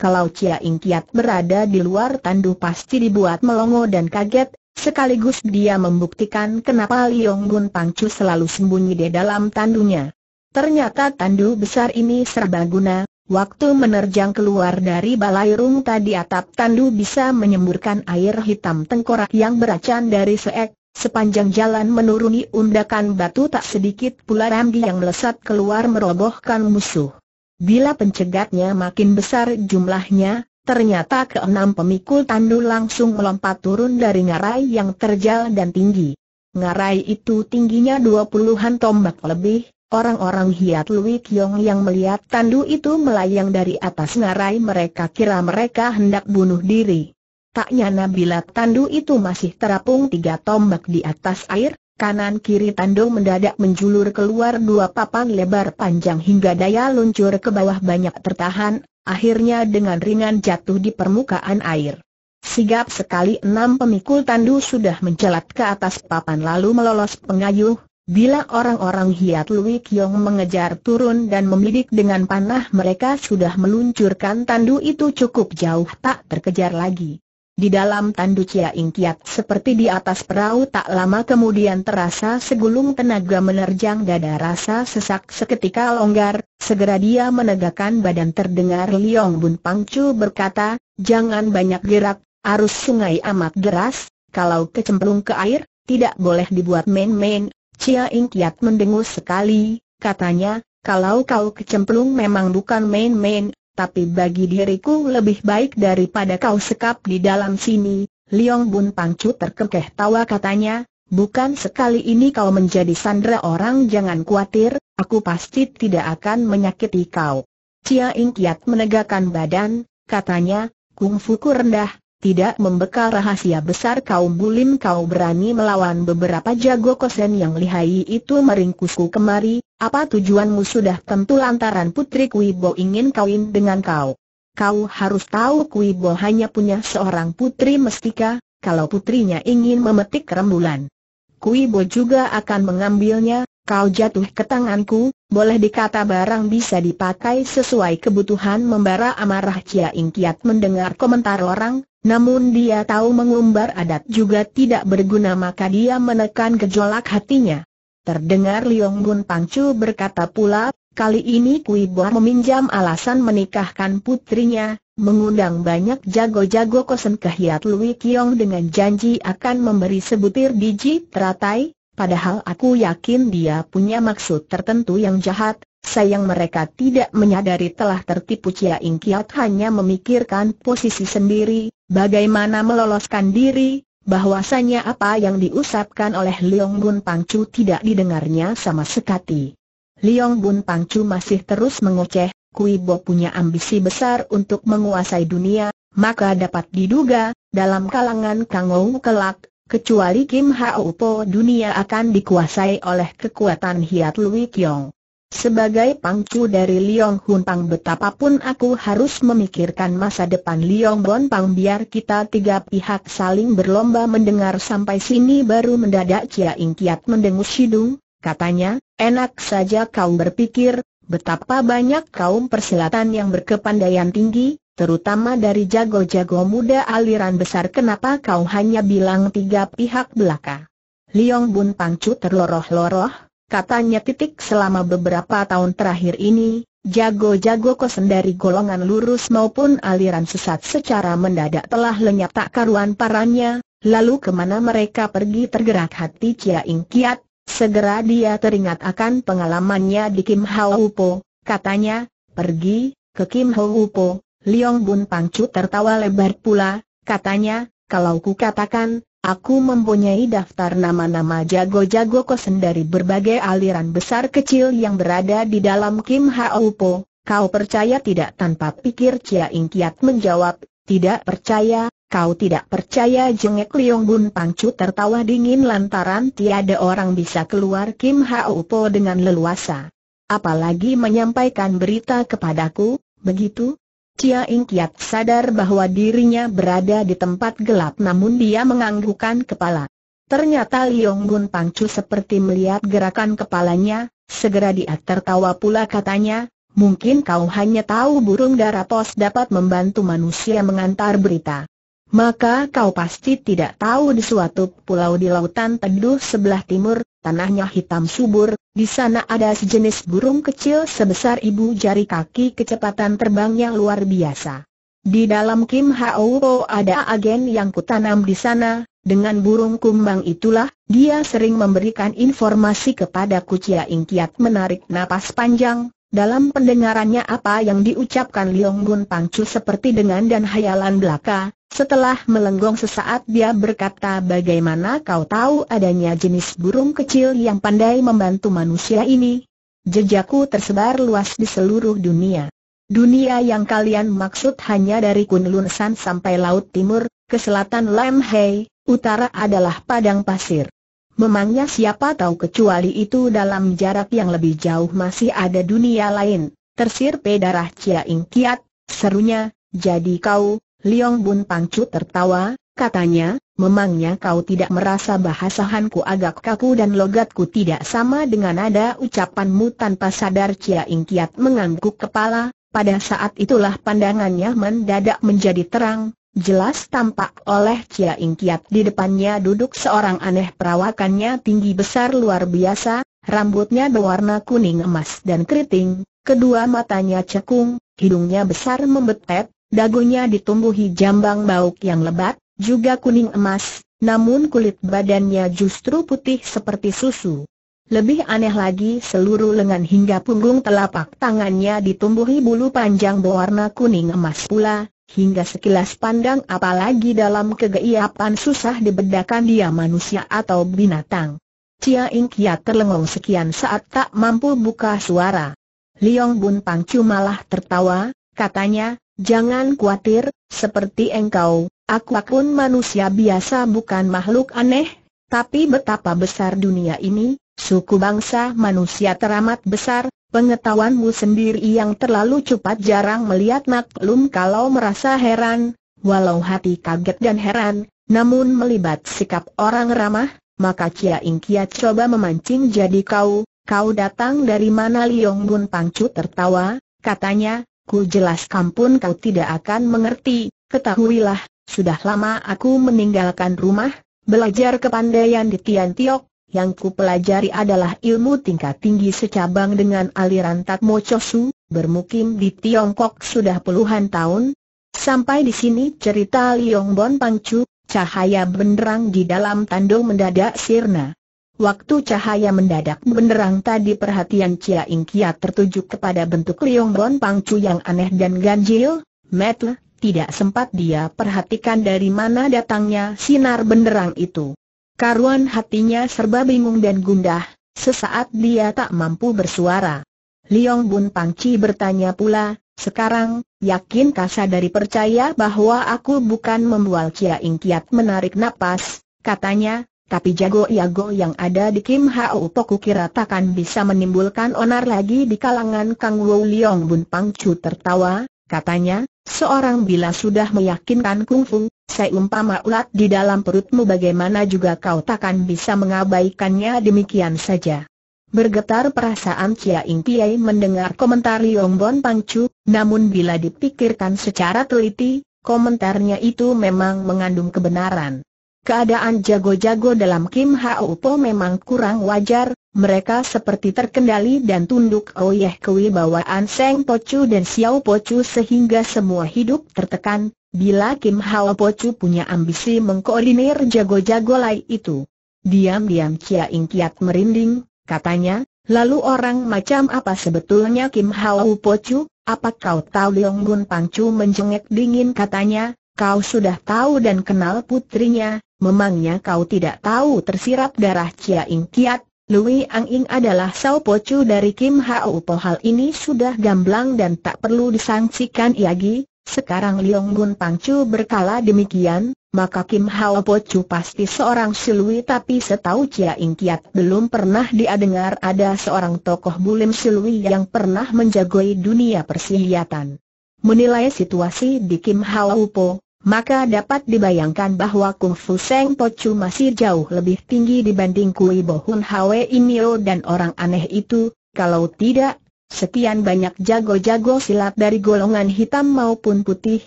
Kalau Chia Ingkiat berada di luar tandu pasti dibuat melongo dan kaget, sekaligus dia membuktikan kenapa Liong Gun Pangcu selalu sembunyi di dalam tandunya. Ternyata tandu besar ini serbaguna, waktu menerjang keluar dari Balairung tadi atap tandu bisa menyemburkan air hitam tengkorak yang beracan dari seek, sepanjang jalan menuruni undakan batu tak sedikit pula rambi yang melesat keluar merobohkan musuh. Bila pencegatnya makin besar jumlahnya, ternyata keenam pemikul tandu langsung melompat turun dari ngarai yang terjal dan tinggi. Ngarai itu tingginya dua puluhan tombak lebih. Orang-orang Hiat Lui Kiong yang melihat tandu itu melayang dari atas ngarai mereka kira mereka hendak bunuh diri. Tak nyana bila tandu itu masih terapung tiga tombak di atas air, kanan-kiri tandu mendadak menjulur keluar dua papan lebar panjang hingga daya luncur ke bawah banyak tertahan, akhirnya dengan ringan jatuh di permukaan air. Sigap sekali enam pemikul tandu sudah mencelat ke atas papan lalu melolos pengayuh. Bila orang-orang Hiat Lui Kiong mengejar turun dan membidik dengan panah mereka sudah meluncurkan tandu itu cukup jauh tak terkejar lagi. Di dalam tandu Chia Ingkiat seperti di atas perahu tak lama kemudian terasa segulung tenaga menerjang dada, rasa sesak seketika longgar, segera dia menegakkan badan. Terdengar Liong Bun Pangcu berkata, jangan banyak gerak, arus sungai amat deras, kalau kecemplung ke air, tidak boleh dibuat main-main. Chia Ingkiat mendengus sekali, katanya, kalau kau kecemplung memang bukan main-main, tapi bagi diriku lebih baik daripada kau sekap di dalam sini. Liong Bun Pangcu terkekeh tawa, katanya, bukan sekali ini kau menjadi sandera orang, jangan khawatir, aku pasti tidak akan menyakiti kau. Chia Ingkiat menegakkan badan, katanya, kungfuku rendah, tidak membekal rahasia besar kaum Bulim. Kau berani melawan beberapa jago kosen yang lihai itu meringkusku kemari, apa tujuanmu? Sudah tentu lantaran Putri Kui Bo ingin kawin dengan kau. Kau harus tahu Kui Bo hanya punya seorang putri mestika, kalau putrinya ingin memetik rembulan, Kui Bo juga akan mengambilnya. Kau jatuh ke tanganku, boleh dikata barang bisa dipakai sesuai kebutuhan. Membara amarah Chia Ingkiat mendengar komentar orang, namun dia tahu mengumbar adat juga tidak berguna, maka dia menekan gejolak hatinya. Terdengar Liong Gun Pangcu berkata pula, kali ini Kui Bo meminjam alasan menikahkan putrinya, mengundang banyak jago-jago kosen ke Hiat Lui Kiong dengan janji akan memberi sebutir biji teratai, padahal aku yakin dia punya maksud tertentu yang jahat. Sayang mereka tidak menyadari telah tertipu. Cia Ing Kiat hanya memikirkan posisi sendiri, bagaimana meloloskan diri. Bahwasanya apa yang diusapkan oleh Liong Bun Pangcu tidak didengarnya sama sekali. Liong Bun Pangcu masih terus mengoceh. Kui Bo punya ambisi besar untuk menguasai dunia, maka dapat diduga dalam kalangan Kang Ou kelak, kecuali Kim Hau Po, dunia akan dikuasai oleh kekuatan Hiat Lui Kiong. Sebagai pangcu dari Liong Hun Pang, betapapun aku harus memikirkan masa depan Liong Bun Pang. Biar kita tiga pihak saling berlomba mendengar. Sampai sini baru mendadak Cia Ing Kiat mendengus hidung. Katanya, enak saja kau berpikir, betapa banyak kaum persilatan yang berkepandaian tinggi, terutama dari jago-jago muda aliran besar. Kenapa kau hanya bilang tiga pihak belaka? Liong Bun Pangcu terloroh-loroh. Katanya, titik selama beberapa tahun terakhir ini, jago-jago kosen dari golongan lurus maupun aliran sesat secara mendadak telah lenyap tak karuan parahnya. Lalu kemana mereka pergi? Tergerak hati Cia Ing Kiat. Segera dia teringat akan pengalamannya di Kim Hau Po. Katanya, pergi ke Kim Hau Po. Liong Bun Pangcu tertawa lebar pula. Katanya, kalau ku katakan aku mempunyai daftar nama-nama jago-jago kosen dari berbagai aliran besar kecil yang berada di dalam Kim Hau Po. Kau percaya tidak? Tanpa pikir Cia Ing Kiat menjawab, tidak percaya. Kau tidak percaya? Jengek Liong Bun Pangcu tertawa dingin lantaran tiada orang bisa keluar Kim Hau Po dengan leluasa. Apalagi menyampaikan berita kepadaku, begitu? Cia Ing Kiat sadar bahwa dirinya berada di tempat gelap, namun dia menganggukkan kepala. Ternyata Liong Bun Pangcu seperti melihat gerakan kepalanya. Segera dia tertawa pula. Katanya, mungkin kau hanya tahu burung dara pos dapat membantu manusia mengantar berita. Maka kau pasti tidak tahu di suatu pulau di lautan teduh sebelah timur, tanahnya hitam subur. Di sana ada sejenis burung kecil sebesar ibu jari kaki, kecepatan terbangnya luar biasa. Di dalam Kim Hau Po ada agen yang kutanam di sana. Dengan burung kumbang itulah dia sering memberikan informasi kepadaku. Cia Ing Kiat menarik napas panjang. Dalam pendengarannya apa yang diucapkan Liong Bun Pangcu seperti dengan dan hayalan belaka. Setelah melenggong sesaat dia berkata, bagaimana kau tahu adanya jenis burung kecil yang pandai membantu manusia ini? Jejakku tersebar luas di seluruh dunia. Dunia yang kalian maksud hanya dari Kunlun San sampai Laut Timur, ke selatan Lam Hei, utara adalah padang pasir. Memangnya siapa tahu kecuali itu dalam jarak yang lebih jauh masih ada dunia lain. Tersirpe darah Cia Ing Kiat, serunya, jadi kau... Liong Bun Pangcu tertawa. Katanya, memangnya kau tidak merasa bahasahanku agak kaku dan logatku tidak sama dengan nada ucapanmu? Tanpa sadar Cia Ing Kiat mengangguk kepala. Pada saat itulah pandangannya mendadak menjadi terang. Jelas tampak oleh Cia Ing Kiat di depannya duduk seorang aneh. Perawakannya tinggi besar luar biasa, rambutnya berwarna kuning emas dan keriting, kedua matanya cekung, hidungnya besar membetet. Dagunya ditumbuhi jambang bauk yang lebat, juga kuning emas, namun kulit badannya justru putih seperti susu. Lebih aneh lagi, seluruh lengan hingga punggung telapak tangannya ditumbuhi bulu panjang berwarna kuning emas pula. Hingga sekilas pandang apalagi dalam kegelapan susah dibedakan dia manusia atau binatang. Cia Ing Kiat terlengung sekian saat tak mampu buka suara. Liong Bun Pangcu malah tertawa. Katanya, jangan khawatir, seperti engkau, aku pun manusia biasa bukan makhluk aneh. Tapi betapa besar dunia ini, suku bangsa manusia teramat besar. Pengetahuanmu sendiri yang terlalu cepat jarang melihat maklum kalau merasa heran. Walau hati kaget dan heran, namun melibat sikap orang ramah, maka Cia Ing Kiat coba memancing. Jadi kau, kau datang dari mana? Liong Bun Pangcu tertawa. Katanya, ku jelaskan pun kau tidak akan mengerti. Ketahuilah, sudah lama aku meninggalkan rumah, belajar kepandaian di Tian Tiok. Yang ku pelajari adalah ilmu tingkat tinggi secabang dengan aliran Tatmo Chosu. Bermukim di Tiongkok sudah puluhan tahun. Sampai di sini cerita Liong Bun Pangcu. Cahaya benderang di dalam tanduk mendadak sirna. Waktu cahaya mendadak benderang tadi, perhatian Chia Ing Kiat tertuju kepada bentuk Liong Bon Pangcu yang aneh dan ganjil. Metle, tidak sempat dia perhatikan dari mana datangnya sinar benderang itu. Karuan hatinya serba bingung dan gundah, sesaat dia tak mampu bersuara. Liong Bon Pangcu bertanya pula, "Sekarang, yakinkah sadari percaya bahwa aku bukan membual?" Chia Ing Kiat menarik napas, katanya, "Tapi jago-jago yang ada di Kim Hau Poku kira takkan bisa menimbulkan onar lagi di kalangan Kang Wu." Liong Bun Pangcu tertawa, katanya, "Seorang bila sudah meyakinkan kungfu, seumpama ulat di dalam perutmu, bagaimana juga kau takkan bisa mengabaikannya demikian saja." Bergetar perasaan Chia Ing Kiai mendengar komentar Liong Bun Pangcu, namun bila dipikirkan secara teliti, komentarnya itu memang mengandung kebenaran. Keadaan jago-jago dalam Kim Hau Po memang kurang wajar, mereka seperti terkendali dan tunduk oleh kewibawaan Seng Po Chu dan Xiao Po Chu sehingga semua hidup tertekan, bila Kim Hau Po Chu punya ambisi mengkoordinir jago-jago lain itu. Diam-diam Chia Ing Kiat merinding, katanya, "Lalu orang macam apa sebetulnya Kim Hau Po Chu? Apa kau tahu?" Liong Bun Pangcu menjengek dingin, katanya, "Kau sudah tahu dan kenal putrinya. Memangnya kau tidak tahu tersirat darah Chia Ing Kiat? Lui Ang Ing adalah Sao Po Chu dari Kim Hau Po. Hal ini sudah gamblang dan tak perlu disangsikan lagi." Sekarang Liong Bun Pangcu berkala demikian, maka Kim Hau Po Chu pasti seorang silui, tapi setahu Chia Ing Kiat belum pernah dia dengar ada seorang tokoh bulim silui yang pernah menjagoi dunia persilatan. Menilai situasi di Kim Hau Po, maka dapat dibayangkan bahwa kungfu Seng Po Chu masih jauh lebih tinggi dibanding Kui Bo Hun Hwe Inio dan orang aneh itu. Kalau tidak, sekian banyak jago-jago silat dari golongan hitam maupun putih,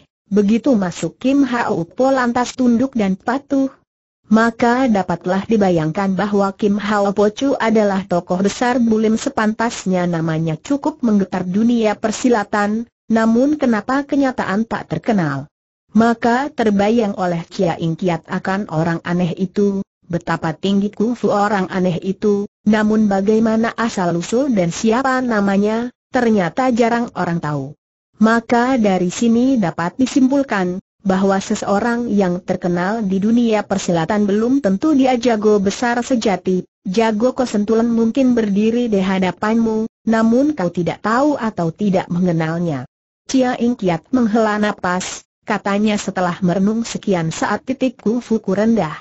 begitu masuk Kim Hau Po lantas tunduk dan patuh. Maka dapatlah dibayangkan bahwa Kim Hau Po Chu adalah tokoh besar bulim sepantasnya, namanya cukup menggetar dunia persilatan. Namun kenapa kenyataan tak terkenal? Maka terbayang oleh Chia Ing Kiat akan orang aneh itu, betapa tinggi kungfu orang aneh itu, namun bagaimana asal-usul dan siapa namanya, ternyata jarang orang tahu. Maka dari sini dapat disimpulkan, bahwa seseorang yang terkenal di dunia persilatan belum tentu dia jago besar sejati. Jago kesentulan mungkin berdiri di hadapanmu, namun kau tidak tahu atau tidak mengenalnya. Chia Ing Kiat menghela napas, katanya setelah merenung sekian saat, titik kungfuku rendah.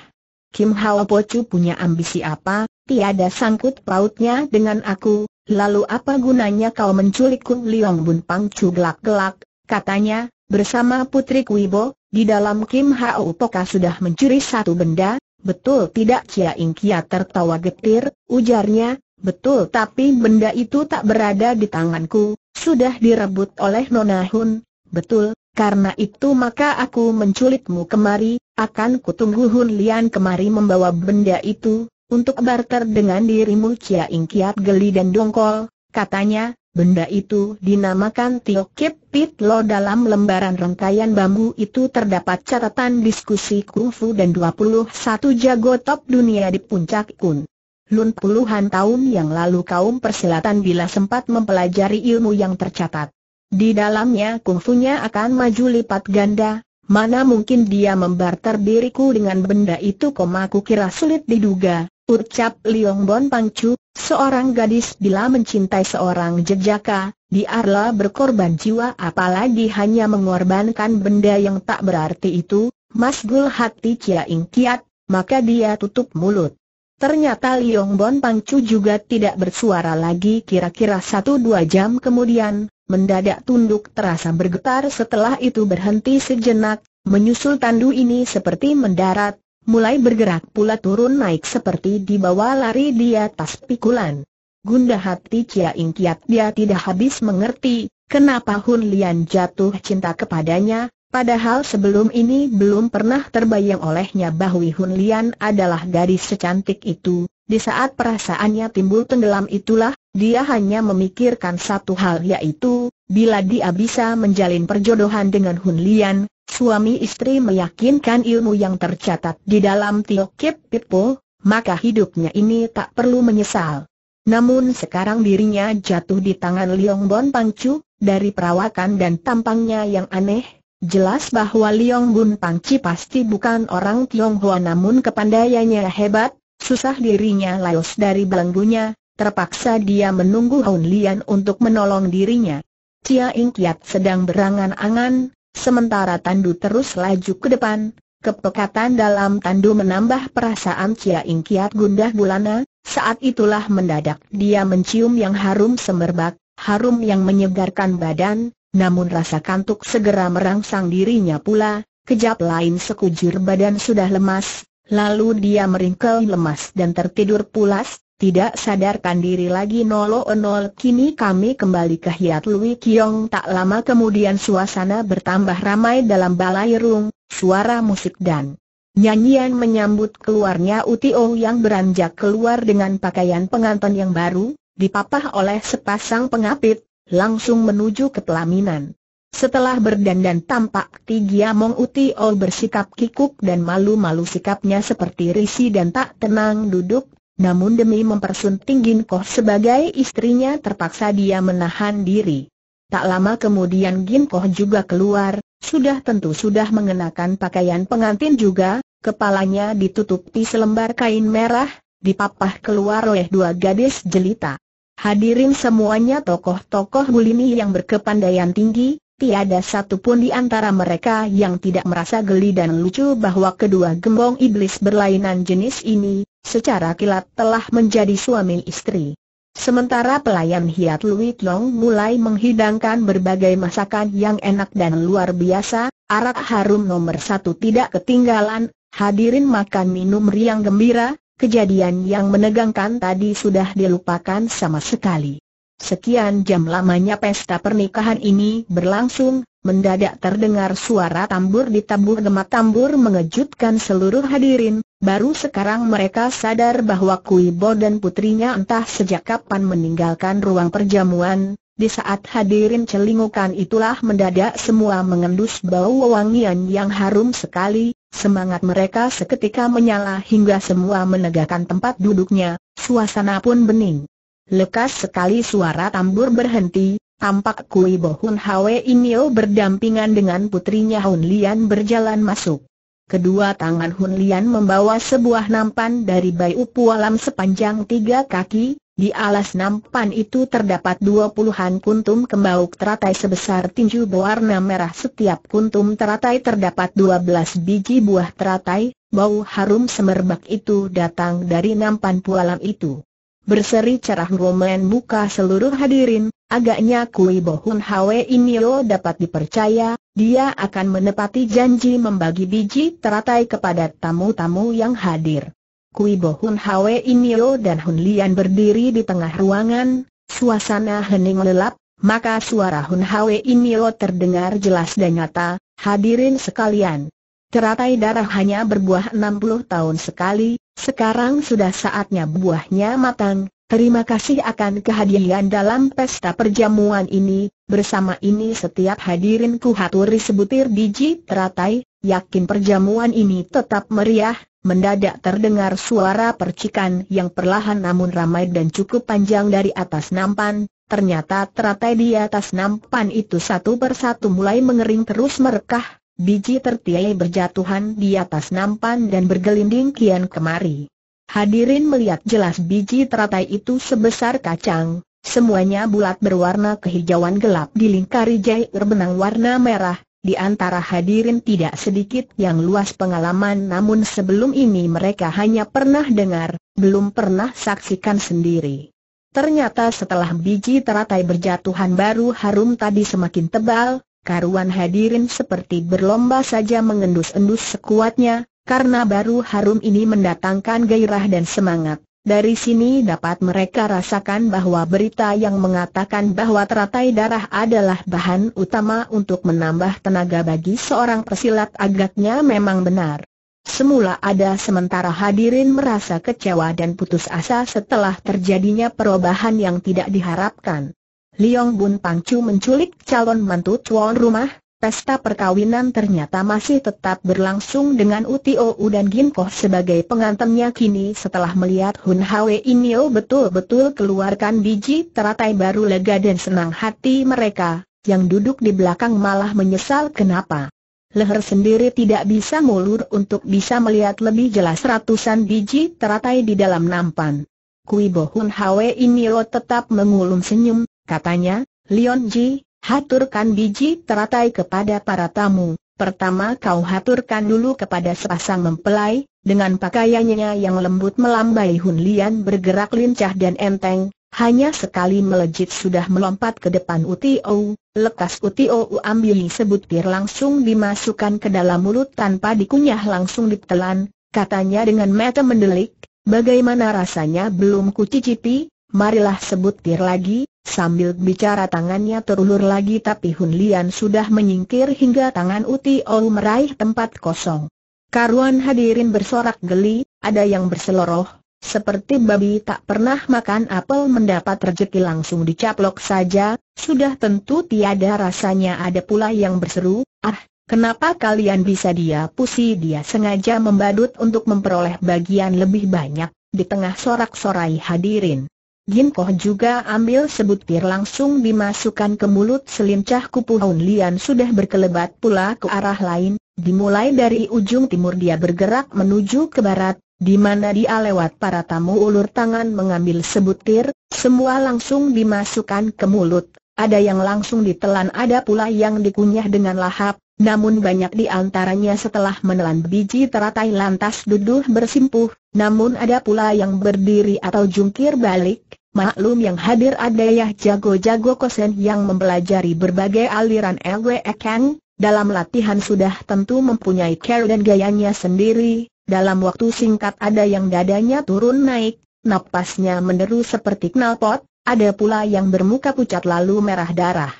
Kim Hau Po Chu punya ambisi apa? Tiada sangkut pautnya dengan aku. Lalu apa gunanya kau menculikku? Liong Bun Pangcu gelak-gelak, katanya, "Bersama Putri Kui Bo, di dalam Kim Hau Po kau sudah mencuri satu benda, betul tidak?" Chia Ing Kiat tertawa getir, ujarnya, "Betul, tapi benda itu tak berada di tanganku. Sudah direbut oleh Nona Hun." "Betul, karena itu maka aku menculikmu kemari. Akan kutunggu Hun Lian kemari membawa benda itu, untuk barter dengan dirimu." Chia Ing Kiat geli dan dongkol, katanya, "Benda itu dinamakan Tio Kip Pit Lo. Dalam lembaran rangkaian bambu itu terdapat catatan diskusi kungfu dan dua puluh satu jago top dunia di puncak Kun Lun. Puluhan tahun yang lalu kaum persilatan bila sempat mempelajari ilmu yang tercatat di dalamnya, kungfunya akan maju lipat ganda. Mana mungkin dia membarter diriku dengan benda itu? Koma aku kira sulit diduga," ucap Liong Bun Pangcu. Seorang gadis bila mencintai seorang jejaka, diarlah berkorban jiwa, apalagi hanya mengorbankan benda yang tak berarti itu. Masgul hati Chia Ing Kiat, maka dia tutup mulut. Ternyata Liong Bun Pangcu juga tidak bersuara lagi. Kira-kira satu dua jam kemudian, mendadak tunduk terasa bergetar, setelah itu berhenti sejenak, menyusul tandu ini seperti mendarat, mulai bergerak pula turun naik seperti dibawa lari di atas pikulan. Gundah hati Chia Ing Kiat, dia tidak habis mengerti, kenapa Hun Lian jatuh cinta kepadanya. Padahal sebelum ini belum pernah terbayang olehnya bahwa Hun Lian adalah gadis secantik itu. Di saat perasaannya timbul tenggelam itulah, dia hanya memikirkan satu hal, yaitu, bila dia bisa menjalin perjodohan dengan Hun Lian, suami istri meyakinkan ilmu yang tercatat di dalam Tio Kip Pit Po, maka hidupnya ini tak perlu menyesal. Namun sekarang dirinya jatuh di tangan Liong Bun Pangcu. Dari perawakan dan tampangnya yang aneh, jelas bahwa Liong Bun Pangcu pasti bukan orang Tionghoa, namun kepandaiannya hebat. Susah dirinya lolos dari belenggunya, terpaksa dia menunggu Hun Lian untuk menolong dirinya. Cia Ing Kiat sedang berangan-angan, sementara Tandu terus laju ke depan. Kepekatan dalam Tandu menambah perasaan Cia Ing Kiat gundah gulana. Saat itulah mendadak dia mencium yang harum semerbak, harum yang menyegarkan badan, namun rasa kantuk segera merangsang dirinya pula. Kejap lain sekujur badan sudah lemas, lalu dia meringkel lemas dan tertidur pulas, tidak sadarkan diri lagi. Nol-nol kini kami kembali ke Hiat Lui Kiong. Tak lama kemudian suasana bertambah ramai dalam balai rung. Suara musik dan nyanyian menyambut keluarnya Utio yang beranjak keluar dengan pakaian pengantin yang baru, dipapah oleh sepasang pengapit, langsung menuju ke pelaminan. Setelah berdandan tampak Tigiamong, Utio bersikap kikuk dan malu-malu. Sikapnya seperti risih dan tak tenang duduk, namun demi mempersunting Ginko sebagai istrinya terpaksa dia menahan diri. Tak lama kemudian Ginko juga keluar. Sudah tentu sudah mengenakan pakaian pengantin juga, kepalanya ditutupi selembar kain merah, dipapah keluar oleh dua gadis jelita. Hadirin semuanya tokoh-tokoh Bulini yang berkepandaian tinggi, tiada satupun di antara mereka yang tidak merasa geli dan lucu bahwa kedua gembong iblis berlainan jenis ini, secara kilat telah menjadi suami istri. Sementara pelayan Hiat Lui Kiong mulai menghidangkan berbagai masakan yang enak dan luar biasa, arak harum nomor satu tidak ketinggalan. Hadirin makan minum riang gembira, kejadian yang menegangkan tadi sudah dilupakan sama sekali. Sekian jam lamanya pesta pernikahan ini berlangsung, mendadak terdengar suara tambur ditabur. Gema tambur mengejutkan seluruh hadirin. Baru sekarang mereka sadar bahwa Kui Bo dan putrinya entah sejak kapan meninggalkan ruang perjamuan. Di saat hadirin celingukan itulah mendadak semua mengendus bau wangian yang harum sekali. Semangat mereka seketika menyala hingga semua menegakkan tempat duduknya. Suasana pun bening. Lekas sekali suara tambur berhenti. Tampak Kui Bo Hun Hwe Inyo berdampingan dengan putrinya Hun Lian berjalan masuk. Kedua tangan Hun Lian membawa sebuah nampan dari bayu pualam sepanjang tiga kaki. Di alas nampan itu terdapat dua puluhan kuntum kembauk teratai sebesar tinju berwarna merah. Setiap kuntum teratai terdapat dua belas biji buah teratai. Bau harum semerbak itu datang dari nampan pualam itu. Berseri cerah roman muka seluruh hadirin. Agaknya Kui Bo Hun Hwe Inyo dapat dipercaya, dia akan menepati janji membagi biji teratai kepada tamu-tamu yang hadir. Kui Bo Hun Hwe Inyo dan Hun Lian berdiri di tengah ruangan, suasana hening lelap, maka suara Hun Hwe Inyo terdengar jelas dan nyata. Hadirin sekalian, teratai darah hanya berbuah enam puluh tahun sekali, sekarang sudah saatnya buahnya matang. Terima kasih akan kehadiran dalam pesta perjamuan ini. Bersama ini setiap hadirin kuhaturi sebutir biji teratai. Yakin perjamuan ini tetap meriah. Mendadak terdengar suara percikan yang perlahan namun ramai dan cukup panjang dari atas nampan. Ternyata teratai di atas nampan itu satu persatu mulai mengering terus merekah. Biji tertiai berjatuhan di atas nampan dan bergelinding kian kemari. Hadirin melihat jelas biji teratai itu sebesar kacang, semuanya bulat berwarna kehijauan gelap dilingkari jair benang warna merah. Di antara hadirin tidak sedikit yang luas pengalaman, namun sebelum ini mereka hanya pernah dengar, belum pernah saksikan sendiri. Ternyata setelah biji teratai berjatuhan baru harum tadi semakin tebal, karuan hadirin seperti berlomba saja mengendus-endus sekuatnya. Karena baru harum ini mendatangkan gairah dan semangat. Dari sini dapat mereka rasakan bahwa berita yang mengatakan bahwa teratai darah adalah bahan utama untuk menambah tenaga bagi seorang pesilat agaknya memang benar. Semula ada sementara hadirin merasa kecewa dan putus asa setelah terjadinya perubahan yang tidak diharapkan. Liong Bun Pangcu menculik calon mantu tuan rumah, Pesta perkawinan ternyata masih tetap berlangsung dengan U T O U dan Gin Koh sebagai pengantennya. Kini setelah melihat Hun Hwe Inyo betul-betul keluarkan biji teratai baru, lega dan senang hati mereka, yang duduk di belakang malah menyesal kenapa leher sendiri tidak bisa mulur untuk bisa melihat lebih jelas ratusan biji teratai di dalam nampan. Kui Bo Hun Hwe Inyo tetap mengulum senyum, katanya, "Lion Ji, haturkan biji teratai kepada para tamu. Pertama kau haturkan dulu kepada sepasang mempelai." Dengan pakaiannya yang lembut melambai, Hun Lian bergerak lincah dan enteng, hanya sekali melejit sudah melompat ke depan U T O U. Lekas U T O U ambil sebutir langsung dimasukkan ke dalam mulut tanpa dikunyah, langsung ditelan. Katanya dengan mata mendelik, "Bagaimana rasanya? Belum kucicipi, marilah sebutir lagi." Sambil bicara tangannya terulur lagi, tapi Hun Lian sudah menyingkir hingga tangan U T O U meraih tempat kosong. Karuan hadirin bersorak geli, ada yang berseloroh, seperti babi tak pernah makan apel mendapat rezeki langsung dicaplok saja, sudah tentu tiada rasanya. Ada pula yang berseru, "Ah, kenapa kalian bisa diapusi? Dia sengaja membadut untuk memperoleh bagian lebih banyak." Di tengah sorak-sorai hadirin, Gin Koh juga ambil sebutir langsung dimasukkan ke mulut selincah kupu. Hun Lian sudah berkelebat pula ke arah lain, dimulai dari ujung timur dia bergerak menuju ke barat, di mana dia lewat para tamu ulur tangan mengambil sebutir, semua langsung dimasukkan ke mulut, ada yang langsung ditelan, ada pula yang dikunyah dengan lahap, namun banyak di antaranya setelah menelan biji teratai lantas duduh bersimpuh, namun ada pula yang berdiri atau jungkir balik. Maklum yang hadir adayah jago-jago kosen yang mempelajari berbagai aliran Lwe Kang, dalam latihan sudah tentu mempunyai cara dan gayanya sendiri. Dalam waktu singkat ada yang dadanya turun naik, napasnya menderu seperti knalpot, ada pula yang bermuka pucat lalu merah darah.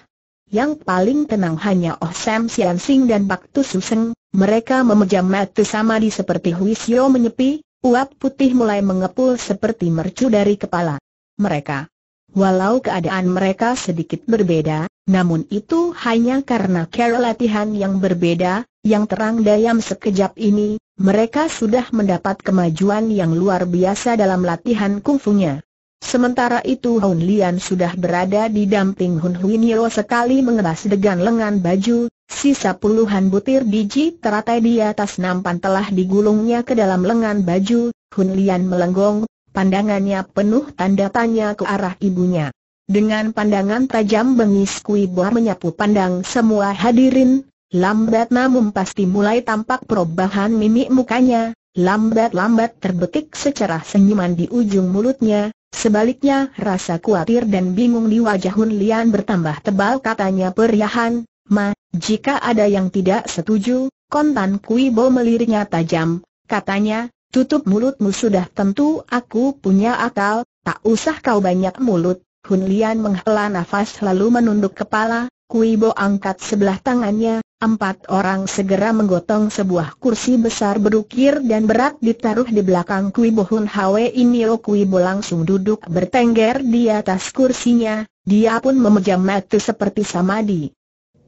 Yang paling tenang hanya Oh Sam Sian Sing dan Pak Tu Suseng, mereka memejam mata sama di seperti Huisyo menyepi, uap putih mulai mengepul seperti mercu dari kepala mereka. Walau keadaan mereka sedikit berbeda, namun itu hanya karena cara latihan yang berbeda, yang terang dayam sekejap ini, mereka sudah mendapat kemajuan yang luar biasa dalam latihan kungfunya. Sementara itu Hun Lian sudah berada di damping Hun Huinyo, sekali mengebas degan lengan baju, sisa puluhan butir biji teratai di atas nampan telah digulungnya ke dalam lengan baju. Hun Lian melenggong, pandangannya penuh tanda tanya ke arah ibunya. Dengan pandangan tajam bengis Kui Bo menyapu pandang semua hadirin, lambat namun pasti mulai tampak perubahan mimik mukanya, lambat-lambat terbetik secara senyuman di ujung mulutnya. Sebaliknya rasa khawatir dan bingung di wajah Hun Lian bertambah tebal, katanya periahan, "Ma, jika ada yang tidak setuju." Kontan Kui Bo meliriknya tajam, katanya, "Tutup mulutmu, sudah tentu aku punya akal, tak usah kau banyak mulut." Hun Lian menghela nafas lalu menunduk kepala. Kui Bo angkat sebelah tangannya, empat orang segera menggotong sebuah kursi besar berukir dan berat ditaruh di belakang Kui Bo Hun Hwe Inyo. Kui Bo langsung duduk bertengger di atas kursinya, dia pun memejam mata seperti samadi.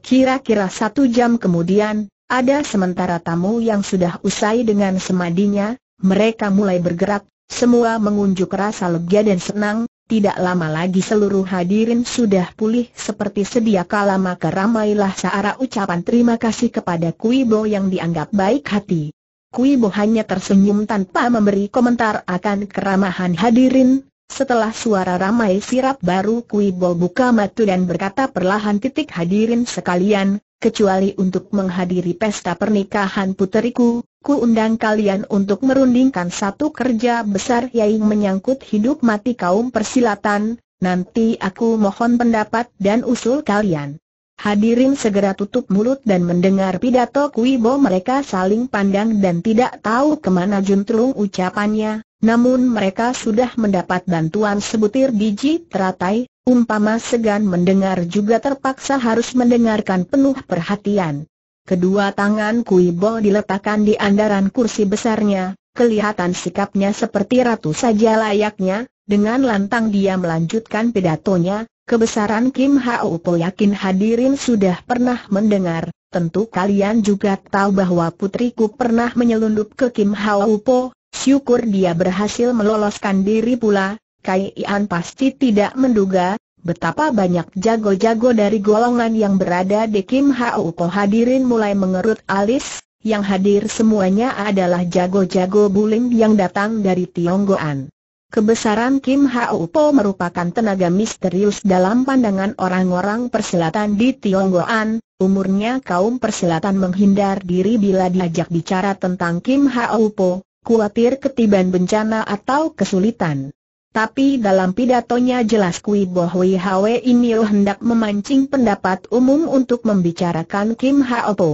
Kira-kira satu jam kemudian, ada sementara tamu yang sudah usai dengan semadinya, mereka mulai bergerak, semua mengunjuk rasa lega dan senang. Tidak lama lagi seluruh hadirin sudah pulih seperti sedia kala, maka ramailah seara ucapan terima kasih kepada Kui Bo yang dianggap baik hati. Kui Bo hanya tersenyum tanpa memberi komentar akan keramahan hadirin. Setelah suara ramai sirap baru Kui Bo buka mata dan berkata perlahan, "Titik hadirin sekalian, kecuali untuk menghadiri pesta pernikahan puteriku, ku undang kalian untuk merundingkan satu kerja besar yang menyangkut hidup mati kaum persilatan. Nanti aku mohon pendapat dan usul kalian." Hadirin segera tutup mulut dan mendengar pidato Kui Bo. Mereka saling pandang dan tidak tahu kemana juntrung ucapannya, namun mereka sudah mendapat bantuan sebutir biji teratai. Umpama segan mendengar juga terpaksa harus mendengarkan penuh perhatian. Kedua tangan Kui Bo diletakkan di andaran kursi besarnya, kelihatan sikapnya seperti ratu saja layaknya, Dengan lantang dia melanjutkan pidatonya, kebesaran Kim Hau Po yakin hadirin sudah pernah mendengar, tentu kalian juga tahu bahwa putriku pernah menyelundup ke Kim Hau Po, syukur dia berhasil meloloskan diri pula, Kai Ian pasti tidak menduga betapa banyak jago-jago dari golongan yang berada di Kim Hau Po. Hadirin mulai mengerut alis, yang hadir semuanya adalah jago-jago bulim yang datang dari Tionggoan. Kebesaran Kim Hau Po merupakan tenaga misterius dalam pandangan orang-orang persilatan di Tionggoan, umurnya kaum persilatan menghindar diri bila diajak bicara tentang Kim Hau Po, khawatir ketiban bencana atau kesulitan. Tapi dalam pidatonya jelas Kui Bo Hui Hwe ini hendak memancing pendapat umum untuk membicarakan Kim Hau Po.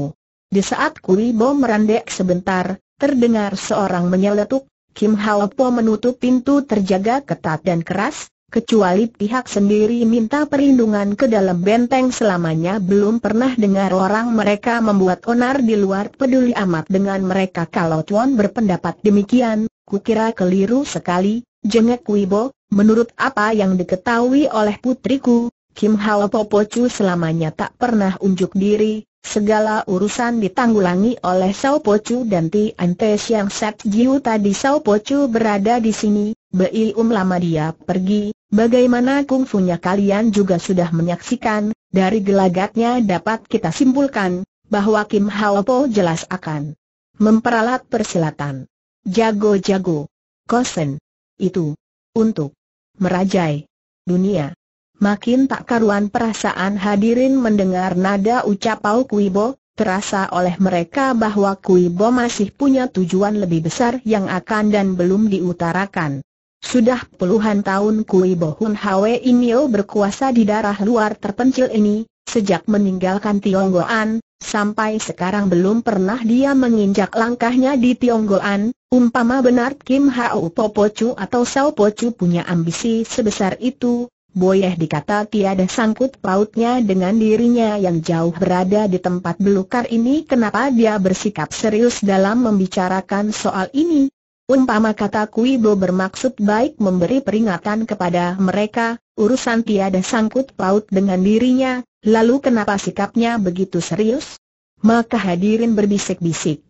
Di saat Kui Bo merendek sebentar, terdengar seorang menyeletuk. Kim Hau Po menutup pintu terjaga ketat dan keras, kecuali pihak sendiri minta perlindungan ke dalam benteng. Selamanya belum pernah dengar orang mereka membuat onar di luar, peduli amat dengan mereka. Kalau Tuan berpendapat demikian, kukira keliru sekali. Jengek Kui Bo, menurut apa yang diketahui oleh putriku, Kim Hau Po Pocu selamanya tak pernah unjuk diri, segala urusan ditanggulangi oleh Sao Pocu dan Ti Ante Siang Set Jiu. Tadi Sao Pocu berada di sini, belum lama dia pergi, bagaimana kungfunya kalian juga sudah menyaksikan, dari gelagatnya dapat kita simpulkan, bahwa Kim Hau Po jelas akan memperalat persilatan. Jago-jago. Kosen. Itu untuk merajai dunia. Makin tak karuan perasaan hadirin mendengar nada ucap Kui Bo, terasa oleh mereka bahwa Kui Bo masih punya tujuan lebih besar yang akan dan belum diutarakan. Sudah puluhan tahun Kui Bo Hun Hwe Inyo berkuasa di daerah luar terpencil ini, sejak meninggalkan Tionggoan. Sampai sekarang belum pernah dia menginjak langkahnya di Tionggoan. Umpama benar Kim Hau Po Pocu atau Sao Pocu punya ambisi sebesar itu, boleh dikata tiada sangkut pautnya dengan dirinya yang jauh berada di tempat belukar ini. Kenapa dia bersikap serius dalam membicarakan soal ini? Umpama kata Kui Bo bermaksud baik memberi peringatan kepada mereka, urusan tiada sangkut paut dengan dirinya, lalu kenapa sikapnya begitu serius? Maka hadirin berbisik-bisik.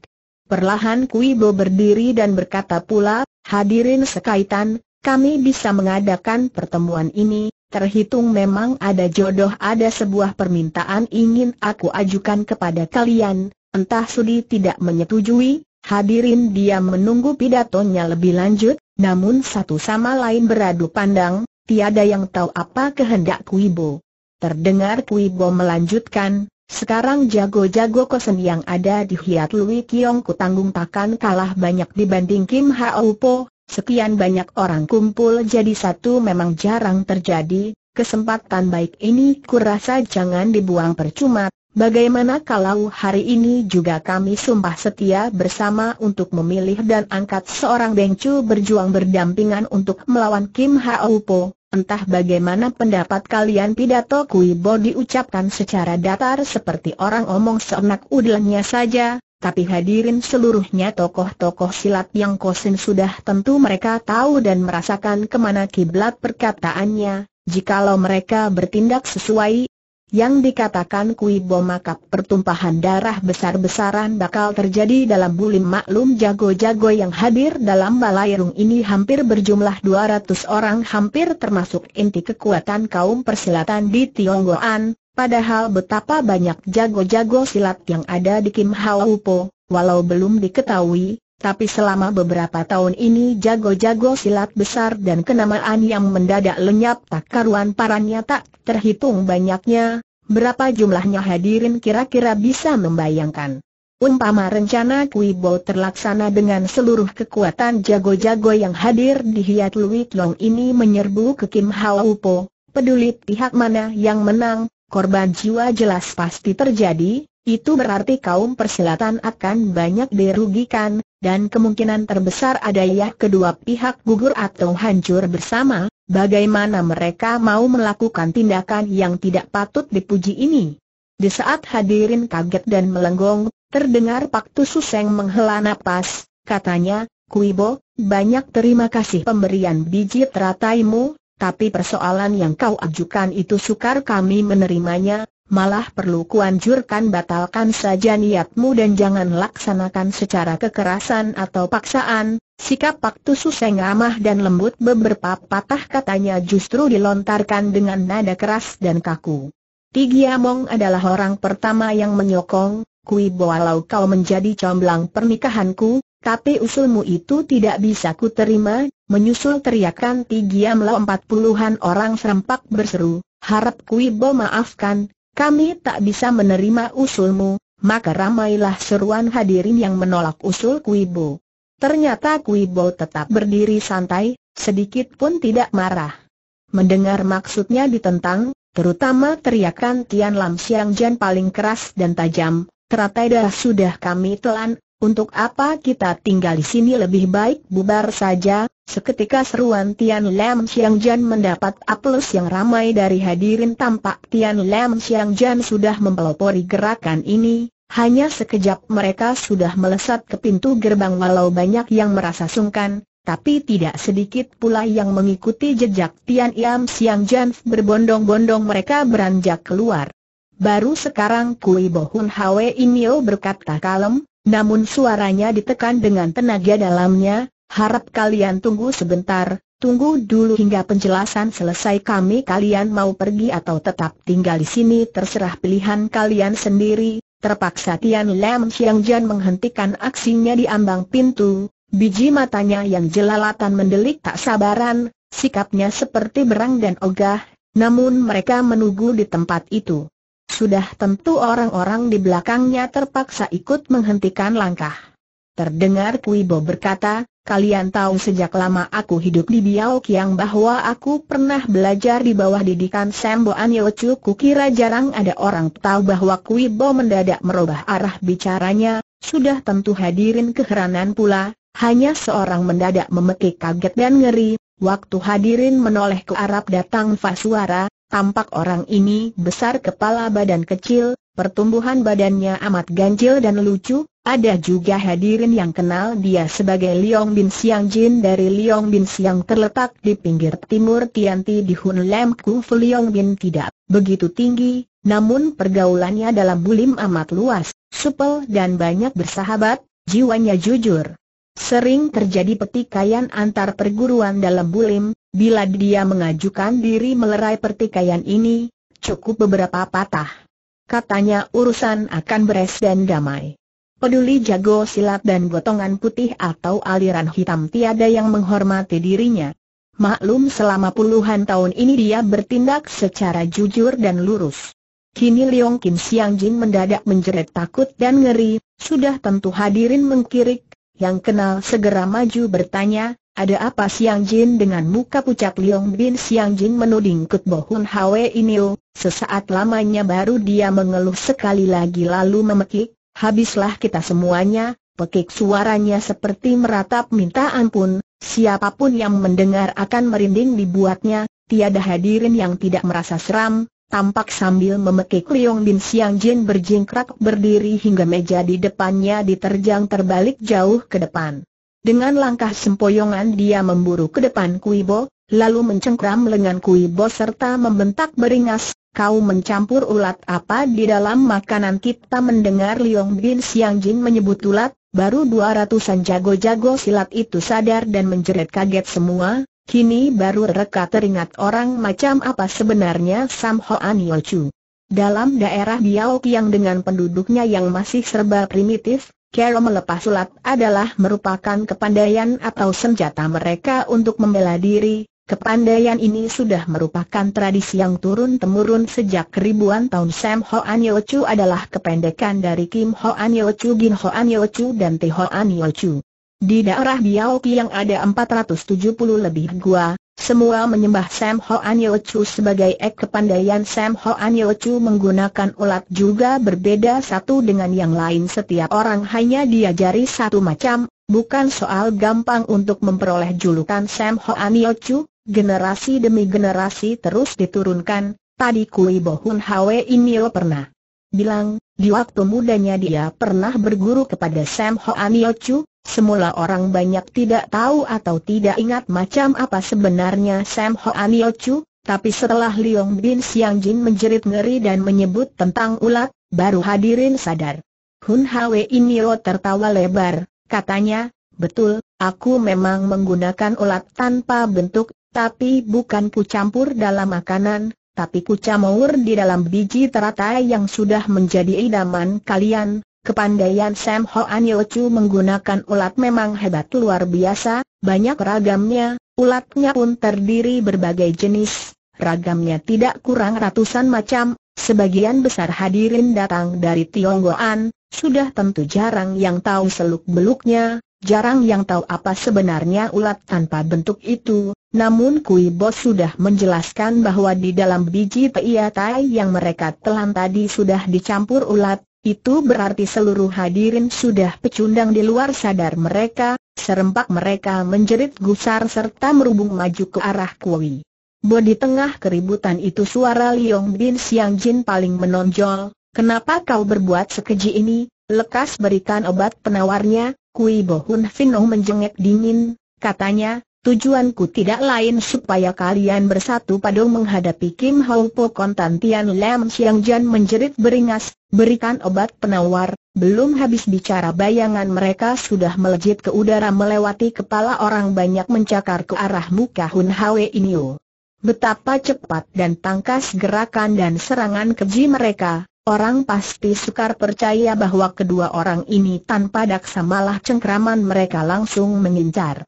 Perlahan Kui Bo berdiri dan berkata pula, hadirin sekaitan, kami bisa mengadakan pertemuan ini, terhitung memang ada jodoh. Ada sebuah permintaan ingin aku ajukan kepada kalian, entah sudi tidak menyetujui. Hadirin diam menunggu pidatonya lebih lanjut, namun satu sama lain beradu pandang, tiada yang tahu apa kehendak Kui Bo. Terdengar Kui Bo melanjutkan, sekarang jago-jago kosen yang ada di Hiat Lui Kiong ku tanggung takkan kalah banyak dibanding Kim Hau Po. Sekian banyak orang kumpul jadi satu memang jarang terjadi. Kesempatan baik ini kurasa jangan dibuang percuma. Bagaimana kalau hari ini juga kami sumpah setia bersama untuk memilih dan angkat seorang bengcu berjuang berdampingan untuk melawan Kim Hau Po? Entah bagaimana pendapat kalian. Pidato Kui Bo diucapkan secara datar seperti orang omong seenak udelnya saja, tapi hadirin seluruhnya tokoh-tokoh silat yang kosen sudah tentu mereka tahu dan merasakan kemana kiblat perkataannya. Jikalau mereka bertindak sesuai yang dikatakan Kui Bo maka pertumpahan darah besar-besaran bakal terjadi dalam bulim. Maklum jago-jago yang hadir dalam balairung ini hampir berjumlah dua ratus orang, hampir termasuk inti kekuatan kaum persilatan di Tionggoan. Padahal betapa banyak jago-jago silat yang ada di Kim Hau Po, walau belum diketahui. Tapi selama beberapa tahun ini jago-jago silat besar dan kenamaan yang mendadak lenyap tak karuan parahnya, tak terhitung banyaknya. Berapa jumlahnya hadirin kira-kira bisa membayangkan? Umpama rencana Kui Bo terlaksana dengan seluruh kekuatan, jago-jago yang hadir di Hiat Lui Kiong ini menyerbu ke Kim Hau Po, peduli pihak mana yang menang, korban jiwa jelas pasti terjadi. Itu berarti kaum persilatan akan banyak dirugikan, dan kemungkinan terbesar adanya kedua pihak gugur atau hancur bersama. Bagaimana mereka mau melakukan tindakan yang tidak patut dipuji ini? Di saat hadirin kaget dan melenggong, terdengar Pak Tu Suseng menghela napas. Katanya, Kui Bo, banyak terima kasih pemberian biji terataimu, tapi persoalan yang kau ajukan itu sukar kami menerimanya, malah perlu kuanjurkan batalkan saja niatmu dan jangan laksanakan secara kekerasan atau paksaan. Sikap Pak Tu Suseng ramah dan lembut, beberapa patah katanya justru dilontarkan dengan nada keras dan kaku. Ti Giamong adalah orang pertama yang menyokong, Kui walau kau menjadi comblang pernikahanku, tapi usulmu itu tidak bisa ku terima. Menyusul teriakan Ti Giamlo, empat puluhan orang serempak berseru, harap Kui Bo maafkan, kami tak bisa menerima usulmu. Maka ramailah seruan hadirin yang menolak usul Kui Bo. Ternyata Kui Bo tetap berdiri santai, sedikit pun tidak marah. Mendengar maksudnya ditentang, terutama teriakan Tian Lam Siang Jan paling keras dan tajam, teratai darah sudah kami telan, untuk apa kita tinggal di sini, lebih baik bubar saja. Seketika seruan Tian Lam Siang Jan mendapat aplaus yang ramai dari hadirin. Tampak Tian Lam Siang Jan sudah mempelopori gerakan ini. Hanya sekejap mereka sudah melesat ke pintu gerbang. Walau banyak yang merasa sungkan, tapi tidak sedikit pula yang mengikuti jejak Tian Lam Siang Jan. Berbondong-bondong mereka beranjak keluar. Baru sekarang Kui Bo Hun Hwe Inyo berkata kalem, namun suaranya ditekan dengan tenaga dalamnya, harap kalian tunggu sebentar, tunggu dulu hingga penjelasan selesai kami. Kalian mau pergi atau tetap tinggal di sini terserah pilihan kalian sendiri. Terpaksa Tian Lam Siang Jan menghentikan aksinya di ambang pintu. Biji matanya yang jelalatan mendelik tak sabaran, sikapnya seperti berang dan ogah. Namun mereka menunggu di tempat itu. Sudah tentu orang-orang di belakangnya terpaksa ikut menghentikan langkah. Terdengar Kui Bo berkata, kalian tahu sejak lama aku hidup di Biao Kiang bahwa aku pernah belajar di bawah didikan Sam Boan Yocu. Kukira jarang ada orang tahu bahwa Kui Bo mendadak merubah arah bicaranya. Sudah tentu hadirin keheranan pula, hanya seorang mendadak memekik kaget dan ngeri. Waktu hadirin menoleh ke arah datang Fasuara, tampak orang ini besar kepala badan kecil, pertumbuhan badannya amat ganjil dan lucu. Ada juga hadirin yang kenal dia sebagai Liong Bin Siang Jin dari Liong Bin Siang terletak di pinggir timur Tianti di Hun Lam Kuf. Liong Bin tidak begitu tinggi, namun pergaulannya dalam bulim amat luas, supel dan banyak bersahabat, jiwanya jujur. Sering terjadi pertikaian antar perguruan dalam bulim, bila dia mengajukan diri melerai pertikaian ini, cukup beberapa patah. Katanya urusan akan beres dan damai. Peduli jago silat dan gotongan putih atau aliran hitam tiada yang menghormati dirinya. Maklum selama puluhan tahun ini dia bertindak secara jujur dan lurus. Kini Liong Kim Siang Jin mendadak menjerit takut dan ngeri. Sudah tentu hadirin mengkirik. Yang kenal segera maju bertanya, ada apa Siang Jin? Dengan muka pucat Liong Bin Siang Jin menuding Kut Bo Hun Hwe Inyo. Sesaat lamanya baru dia mengeluh sekali lagi lalu memekik, habislah kita semuanya. Pekik suaranya seperti meratap minta ampun. Siapapun yang mendengar akan merinding dibuatnya. Tiada hadirin yang tidak merasa seram. Tampak sambil memekik Liong Bin Siang Jin berjingkrak berdiri hingga meja di depannya diterjang terbalik jauh ke depan. Dengan langkah sempoyongan dia memburu ke depan Kui Bo, lalu mencengkram lengan Kui Bo serta membentak beringas, kau mencampur ulat apa di dalam makanan kita? Mendengar Liong Bin Siang Jin menyebut ulat, baru dua ratusan jago-jago silat itu sadar dan menjerit kaget semua. Kini baru mereka teringat orang macam apa sebenarnya Sam Hoan Yocu. Dalam daerah Biao Kiang dengan penduduknya yang masih serba primitif, cara melepas ulat adalah merupakan kepandaian atau senjata mereka untuk membela diri. Kepandaian ini sudah merupakan tradisi yang turun-temurun sejak ribuan tahun. Sam Hoan Yocu adalah kependekan dari Kim Hoan Yocu, Gin Hoan Yocu dan Ti Hoan Yocu. Di daerah Biao Kiang ada empat ratus tujuh puluh lebih gua, semua menyembah Sam Hoan Yocu sebagai ek kepandaian. Sam Hoan Yocu menggunakan ulat juga berbeda satu dengan yang lain. Setiap orang hanya diajari satu macam, bukan soal gampang untuk memperoleh julukan Sam Hoan Yocu. Generasi demi generasi terus diturunkan. Tadi Kui Bo Hun Hwe Inyo pernah bilang, di waktu mudanya dia pernah berguru kepada Sam Hoan Yocu. Semula orang banyak tidak tahu atau tidak ingat macam apa sebenarnya Sam Hoan Yo Chu, tapi setelah Liong Bin Siang Jin menjerit ngeri dan menyebut tentang ulat, baru hadirin sadar. Hun Hwe Inyo tertawa lebar, katanya, betul, aku memang menggunakan ulat tanpa bentuk, tapi bukan ku campur dalam makanan, tapi ku campur di dalam biji teratai yang sudah menjadi idaman kalian. Kepandaian Sam Hoan Yo Chu menggunakan ulat memang hebat luar biasa, banyak ragamnya, ulatnya pun terdiri berbagai jenis, ragamnya tidak kurang ratusan macam, sebagian besar hadirin datang dari Tionggoan, sudah tentu jarang yang tahu seluk-beluknya, jarang yang tahu apa sebenarnya ulat tanpa bentuk itu, namun Kui Bos sudah menjelaskan bahwa di dalam biji teratai yang mereka telan tadi sudah dicampur ulat. Itu berarti seluruh hadirin sudah pecundang di luar sadar mereka, serempak mereka menjerit gusar serta merubung maju ke arah Kui Bo. Di tengah keributan itu suara Liong Bin Siang Jin paling menonjol, kenapa kau berbuat sekeji ini, lekas berikan obat penawarnya. Kui Bo Hun Fino menjengek dingin, katanya, tujuanku tidak lain supaya kalian bersatu padu menghadapi Kim Hou Po Kontan Tian Lam Siang Jan menjerit beringas, berikan obat penawar. Belum habis bicara bayangan mereka sudah melejit ke udara melewati kepala orang banyak mencakar ke arah muka Hun Hwe Inyo. Betapa cepat dan tangkas gerakan dan serangan keji mereka, orang pasti sukar percaya bahwa kedua orang ini tanpa daksa malah cengkraman mereka langsung mengincar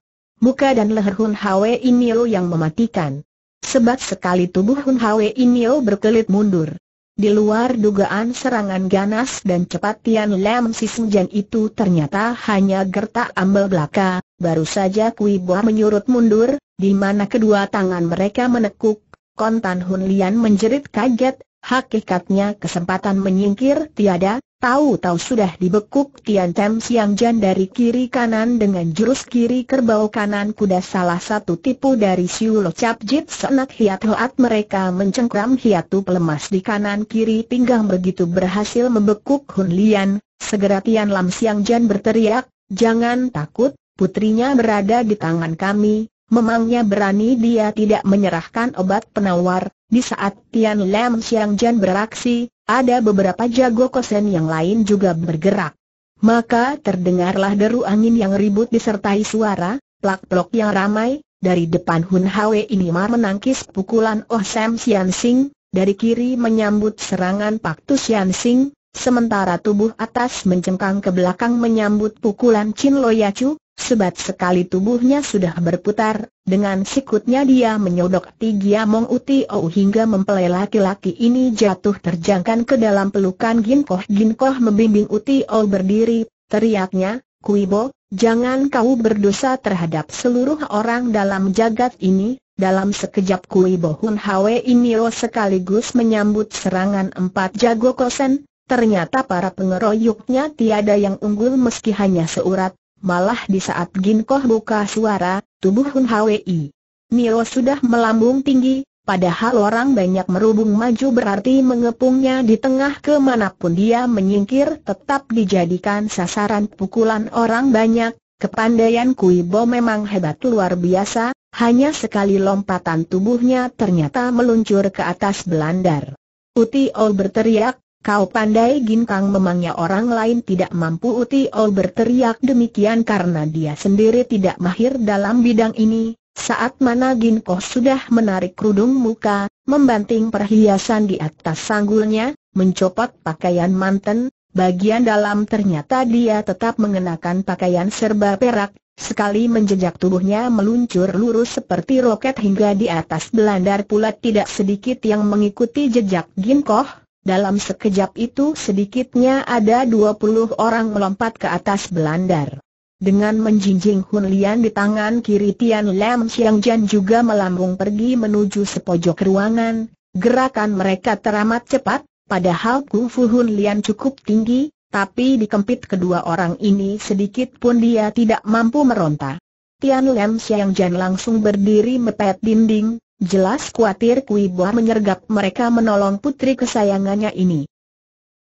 muka dan leher Hun Hwe Inyo yang mematikan. Sebat sekali tubuh Hun Hwe Inyo berkelit mundur. Di luar dugaan serangan ganas dan cepat Tian Lam Si Senjan itu ternyata hanya gertak ambel belaka. Baru saja Kui Bo menyurut mundur, di mana kedua tangan mereka menekuk, Kontan Hun Lian menjerit kaget. Hakikatnya kesempatan menyingkir tiada, tahu-tahu sudah dibekuk Tian Tem Siang Jan dari kiri kanan dengan jurus kiri kerbau kanan kuda, salah satu tipu dari Siu Lo Cap Jit Senak Hiat Hoat. Mereka mencengkram hiatu pelemas di kanan kiri pinggang begitu berhasil membekuk Hun Lian. Segera Tian Lam Siang Jan berteriak, jangan takut, putrinya berada di tangan kami. Memangnya berani dia tidak menyerahkan obat penawar. Di saat Tian Lam Siang Jan beraksi, ada beberapa jago kosen yang lain juga bergerak. Maka terdengarlah deru angin yang ribut disertai suara plak-plok yang ramai. Dari depan Hun Hwe ini mar menangkis pukulan Oh Sam Sian Sing, dari kiri menyambut serangan Pak Tu Sian Sing, sementara tubuh atas mencengkang ke belakang menyambut pukulan Chin Lo Ya Chu. Sebat sekali tubuhnya sudah berputar, dengan sikutnya dia menyodok tiga mong uti ou hingga mempelai laki-laki ini jatuh terjangkan ke dalam pelukan Ginkoh. Ginkoh membimbing uti ou berdiri, teriaknya, Kui Bo, jangan kau berdosa terhadap seluruh orang dalam jagat ini. Dalam sekejap Kui Bo Hun Hwe Inyo sekaligus menyambut serangan empat jago kosen, ternyata para pengeroyoknya tiada yang unggul meski hanya seurat. Malah di saat Ginkoh buka suara, tubuh Hun Hwe Inyo sudah melambung tinggi, padahal orang banyak merubung maju berarti mengepungnya di tengah. Kemanapun dia menyingkir tetap dijadikan sasaran pukulan orang banyak. Kepandaian Kui Bo memang hebat luar biasa, hanya sekali lompatan tubuhnya ternyata meluncur ke atas belandar. Uti Ol berteriak, kau pandai ginkang, memangnya orang lain tidak mampu. Uti Ol berteriak demikian karena dia sendiri tidak mahir dalam bidang ini. Saat mana Ginkoh sudah menarik kerudung muka, membanting perhiasan di atas sanggulnya, mencopot pakaian manten, bagian dalam ternyata dia tetap mengenakan pakaian serba perak. Sekali menjejak tubuhnya meluncur lurus seperti roket hingga di atas belandar pula. Tidak sedikit yang mengikuti jejak Ginkoh. Dalam sekejap itu sedikitnya ada dua puluh orang melompat ke atas belandar. Dengan menjinjing Hun Lian di tangan kiri, Tian Lam Siang Jan juga melambung pergi menuju sepojok ruangan. Gerakan mereka teramat cepat, padahal kungfu Hun Lian cukup tinggi, tapi dikempit kedua orang ini sedikit pun dia tidak mampu meronta. Tian Lam Siang Jan langsung berdiri mepet dinding. Jelas khawatir Kui Bo menyergap mereka menolong putri kesayangannya ini.